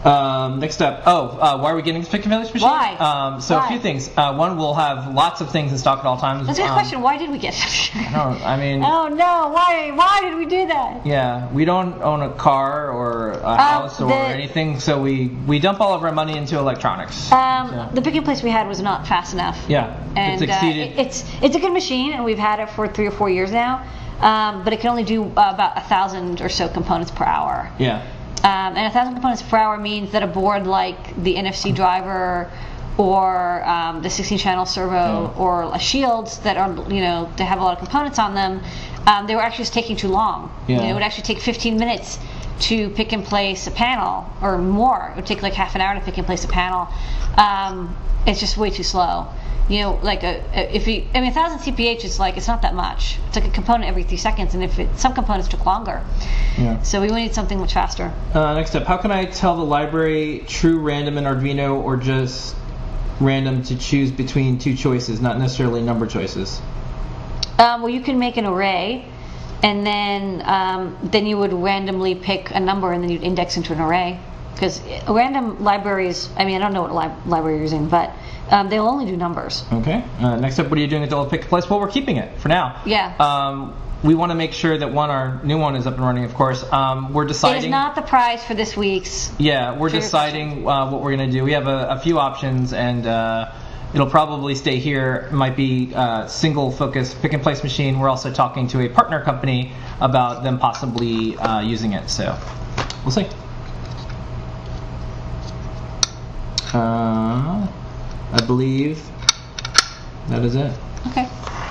Um, next up, oh, uh, why are we getting this Pick and Village machine? Why? Um, so why? a few things. Uh, one, we'll have lots of things in stock at all times. That's a good um, question. Why did we get it? I don't. I mean. Oh no! Why? Why did we do that? Yeah, we don't own a car or a um, house or the, anything, so we we dump all of our money into electronics. Um, so. The picking place we had was not fast enough. Yeah, and it's exceeded. Uh, it, it's it's a good machine, and we've had it for three or four years now, um, but it can only do uh, about a thousand or so components per hour. Yeah. Um, and a thousand components per hour means that a board like the N F C driver or um, the sixteen channel servo oh. or uh, shields that are, you know, they have a lot of components on them, um, they were actually just taking too long. Yeah. You know, it would actually take fifteen minutes to pick and place a panel or more. It would take like half an hour to pick and place a panel. Um, it's just way too slow. You know, like a, a if you, I mean, a thousand C P H is like, it's not that much. It's like a component every three seconds, and if it, some components took longer. Yeah. So we need something much faster. Uh, next up, how can I tell the library true random in Arduino, or just random to choose between two choices, not necessarily number choices? Um, well, you can make an array, and then um, then you would randomly pick a number, and then you'd index into an array. Because random libraries, I mean, I don't know what li library you're using, but um, they'll only do numbers. Okay. Uh, next up, what are you doing with the old pick and place? Well, we're keeping it for now. Yeah. Um, we want to make sure that one, our new one is up and running, of course. Um, we're deciding. It is not the prize for this week's. Yeah, we're deciding uh, what we're going to do. We have a, a few options, and uh, it'll probably stay here. It might be a single focus pick and place machine. We're also talking to a partner company about them possibly uh, using it. So we'll see. Uh, I believe that is it. Okay.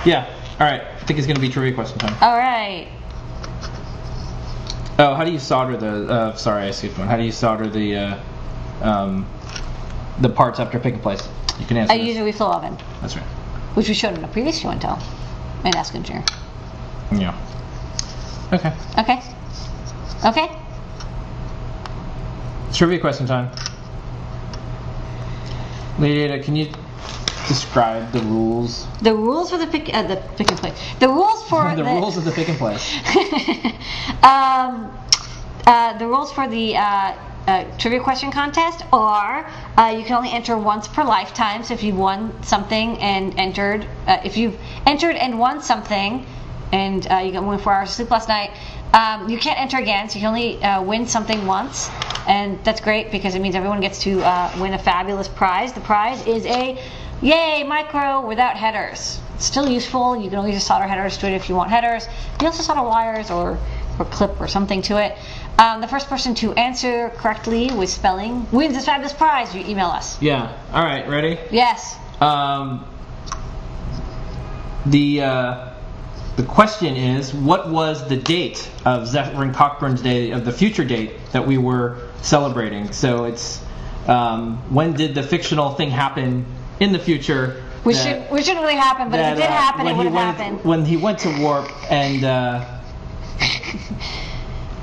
Yeah. All right. I think it's going to be trivia question time. All right. Oh, how do you solder the? Uh, sorry, I skipped one. How do you solder the uh, um, the parts after pick and place? You can answer. I this. use a reflow oven. That's right. Which we showed in a previous show and tell, and ask engineer. Yeah. Okay. Okay. Okay. It's trivia question time. Lady Ada, can you describe the rules? The rules for the pick, uh, the pick and place. The rules for the, the rules of the pick and place. um, uh, the rules for the uh, uh, trivia question contest are: uh, you can only enter once per lifetime. So if you won something and entered, uh, if you've entered and won something, and uh, you got more than four hours of sleep last night. Um, you can't enter again, so you can only uh, win something once, and that's great because it means everyone gets to uh, win a fabulous prize. The prize is a Yay Micro without headers. It's still useful. You can only just solder headers to it if you want headers. You can also solder wires or, or clip or something to it. Um, the first person to answer correctly with spelling wins this fabulous prize. You email us. Yeah. All right. Ready? Yes. Um, the... Uh The question is, what was the date of Zefram Cochrane's Day, of the future date that we were celebrating? So it's, um, when did the fictional thing happen in the future? Which should, which shouldn't really happen, but that, if it did uh, happen, it would have happened. When he went to warp and uh,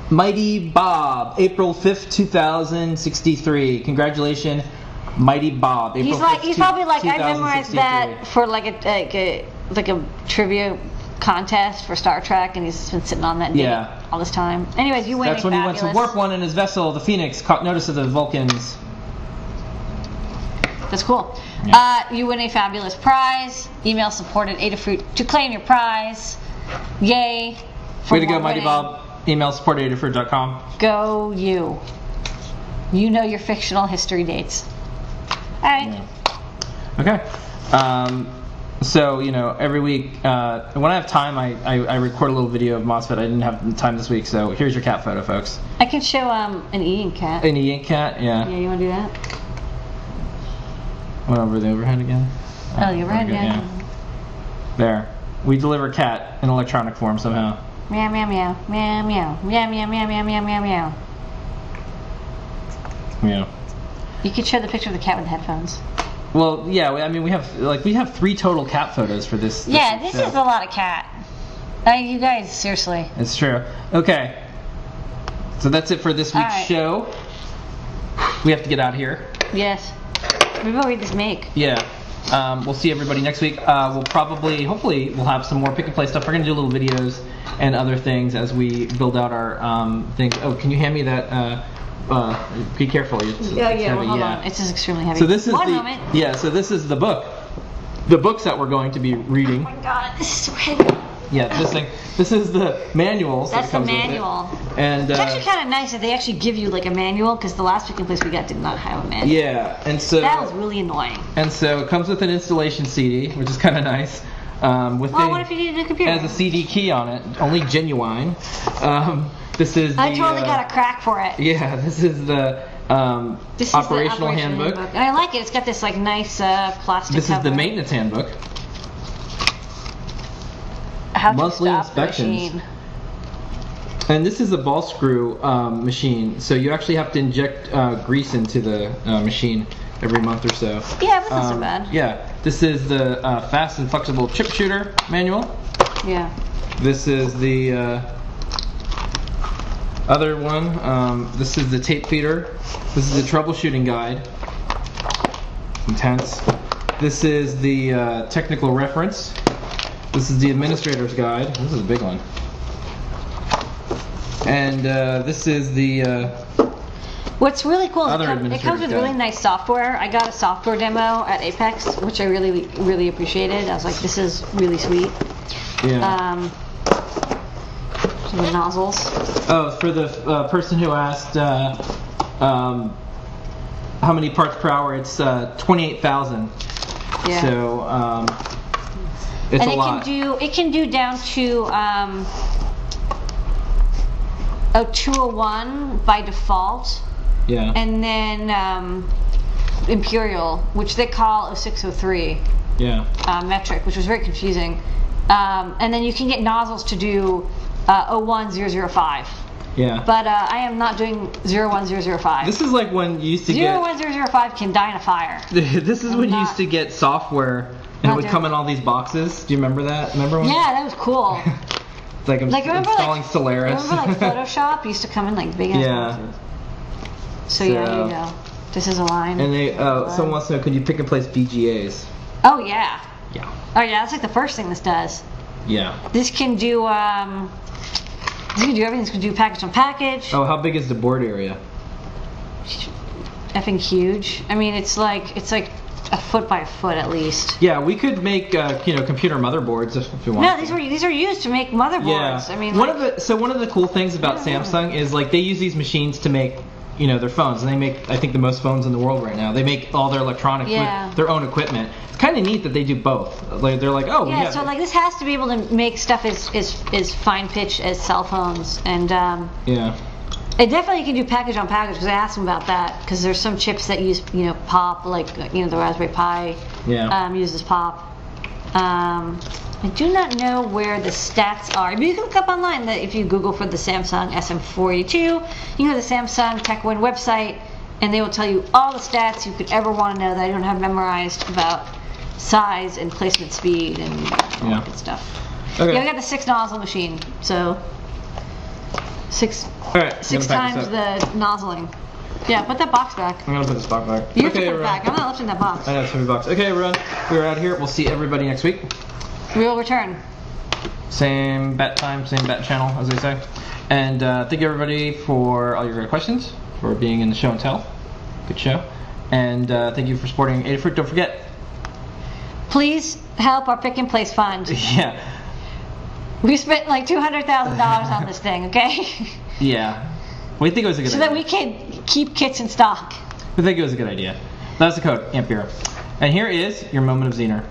Mighty Bob, April fifth, two thousand sixty-three. Congratulations, Mighty Bob. April he's like, he's probably like, I memorized that for like a like a like a trivia contest for Star Trek, and he's been sitting on that yeah. all this time. Anyways, you win. That's when fabulous. He went to warp one, and his vessel, the Phoenix, caught notice of the Vulcans. That's cool. Yeah. Uh, you win a fabulous prize. Email support at Adafruit to claim your prize. Yay! Way to go, Mighty Bob. Email support at Adafruit dot com. Go you. You know your fictional history dates. All right. Yeah. Okay. Um, So, you know, every week, uh, when I have time, I, I, I record a little video of MOSFET. I didn't have time this week, so here's your cat photo, folks. I can show um, an e-ink cat. An e-ink cat, yeah. Yeah, you want to do that? Went over the overhead again. Oh, the overhead, yeah. yeah. There. We deliver cat in electronic form somehow. Meow, meow, meow. Meow, meow. Meow, meow, meow, meow, meow, meow, meow. Yeah. You could show the picture of the cat with the headphones. Well, yeah. I mean, we have like we have three total cat photos for this. this yeah, this show. is a lot of cat. Uh, you guys, seriously. It's true. Okay. So that's it for this week's right. show. We have to get out here. Yes. Maybe we'll read this make. Yeah. Um, we'll see everybody next week. Uh, we'll probably, hopefully, we'll have some more pick and play stuff. We're gonna do little videos and other things as we build out our um, things. Oh, can you hand me that? Uh, Uh, be careful. It's, oh, yeah, it's heavy. Well, hold yeah. on. It's just extremely heavy. So this is One the moment. yeah. So this is the book, the books that we're going to be reading. Oh my God, this is so heavy. Yeah, this thing. This is the manuals. That's that the manual. And uh, it's actually kind of nice that they actually give you like a manual, because the last freaking place we got did not have a manual. Yeah, and so that was really annoying. And so it comes with an installation C D, which is kind of nice. Um, with well, the, what if you needed a computer? It has a C D key on it, only genuine. Um, this is. The, I totally uh, got a crack for it. Yeah, this is the. Um, this operational is the operational handbook. handbook. And I like it. It's got this like nice uh, plastic. This cover. Is the maintenance handbook. Monthly inspections. And this is a ball screw um, machine, so you actually have to inject uh, grease into the uh, machine every month or so. Yeah, it wasn't um, so bad. Yeah, this is the uh, fast and flexible chip shooter manual. Yeah. This is the uh, other one. Um, this is the tape feeder. This is the troubleshooting guide. Intense. This is the uh, technical reference. This is the administrator's guide. This is a big one. And uh, this is the uh, What's really cool is it, com it comes with guide. really nice software. I got a software demo at Apex, which I really, really appreciated. I was like, this is really sweet. Yeah. Um, some of the nozzles. Oh, for the uh, person who asked uh, um, how many parts per hour, it's uh, twenty-eight thousand. Yeah. So, um... It's and a it lot. can do it can do down to um, a two oh one by default. Yeah. And then um, Imperial, which they call a six oh three. Yeah. Uh, metric, which was very confusing. Um, and then you can get nozzles to do uh, oh one oh oh five. Yeah. But uh, I am not doing zero one zero zero five. This is like when you used to get zero one zero zero five can die in a fire. This is I'm when you used to get software. And it would come in all these boxes. Do you remember that? Remember when? Yeah, that was cool. It's like I'm like, remember, installing like, Solaris. Remember like Photoshop used to come in like big ass yeah. boxes. So, so yeah, there you go. This is a line. And they, uh, someone wants to know, could you pick and place B G As? Oh yeah. Yeah. Oh yeah, that's like the first thing this does. Yeah. This can do, um, this can do everything. This can do package on package. Oh, how big is the board area? Effing huge. I mean, it's like, it's like, a foot by a foot at least. Yeah, we could make uh, you know, computer motherboards if, if we want. No, these were these are used to make motherboards. Yeah. I mean, one like, of the so one of the cool things about yeah. Samsung is like they use these machines to make, you know, their phones, and they make I think the most phones in the world right now. They make all their electronics yeah. with their own equipment. It's kind of neat that they do both. Like they're like, oh, yeah. We have so it. like this has to be able to make stuff as is is fine pitch as cell phones and. Um, yeah. It definitely can do package on package, because I asked them about that, because there's some chips that use, you know, POP, like, you know, the Raspberry Pi yeah. um, uses POP. Um, I do not know where the stats are, but you can look up online that if you Google for the Samsung S M four eighty-two, you can go to the Samsung TechWin website, and they will tell you all the stats you could ever want to know that I don't have memorized about size and placement speed and all yeah. that good stuff. Okay. Yeah, we got the six nozzle machine, so... Six, right, six times the nozzling. Yeah, put that box back. I'm gonna put this box back. You okay, have to put it back. I'm not lifting that box. I know, it's heavy box. Okay, everyone, we're out here. We'll see everybody next week. We will return. Same bat time, same bat channel, as they say. And uh, thank you, everybody, for all your great questions, for being in the show and tell. Good show. And uh, thank you for supporting Adafruit. Don't forget. Please help our Pick and Place Fund. Yeah. We spent like two hundred thousand dollars on this thing, okay? Yeah, we think it was a good. So idea. that we can keep kits in stock. We think it was a good idea. That was the code Ampere, and here is your moment of Zener.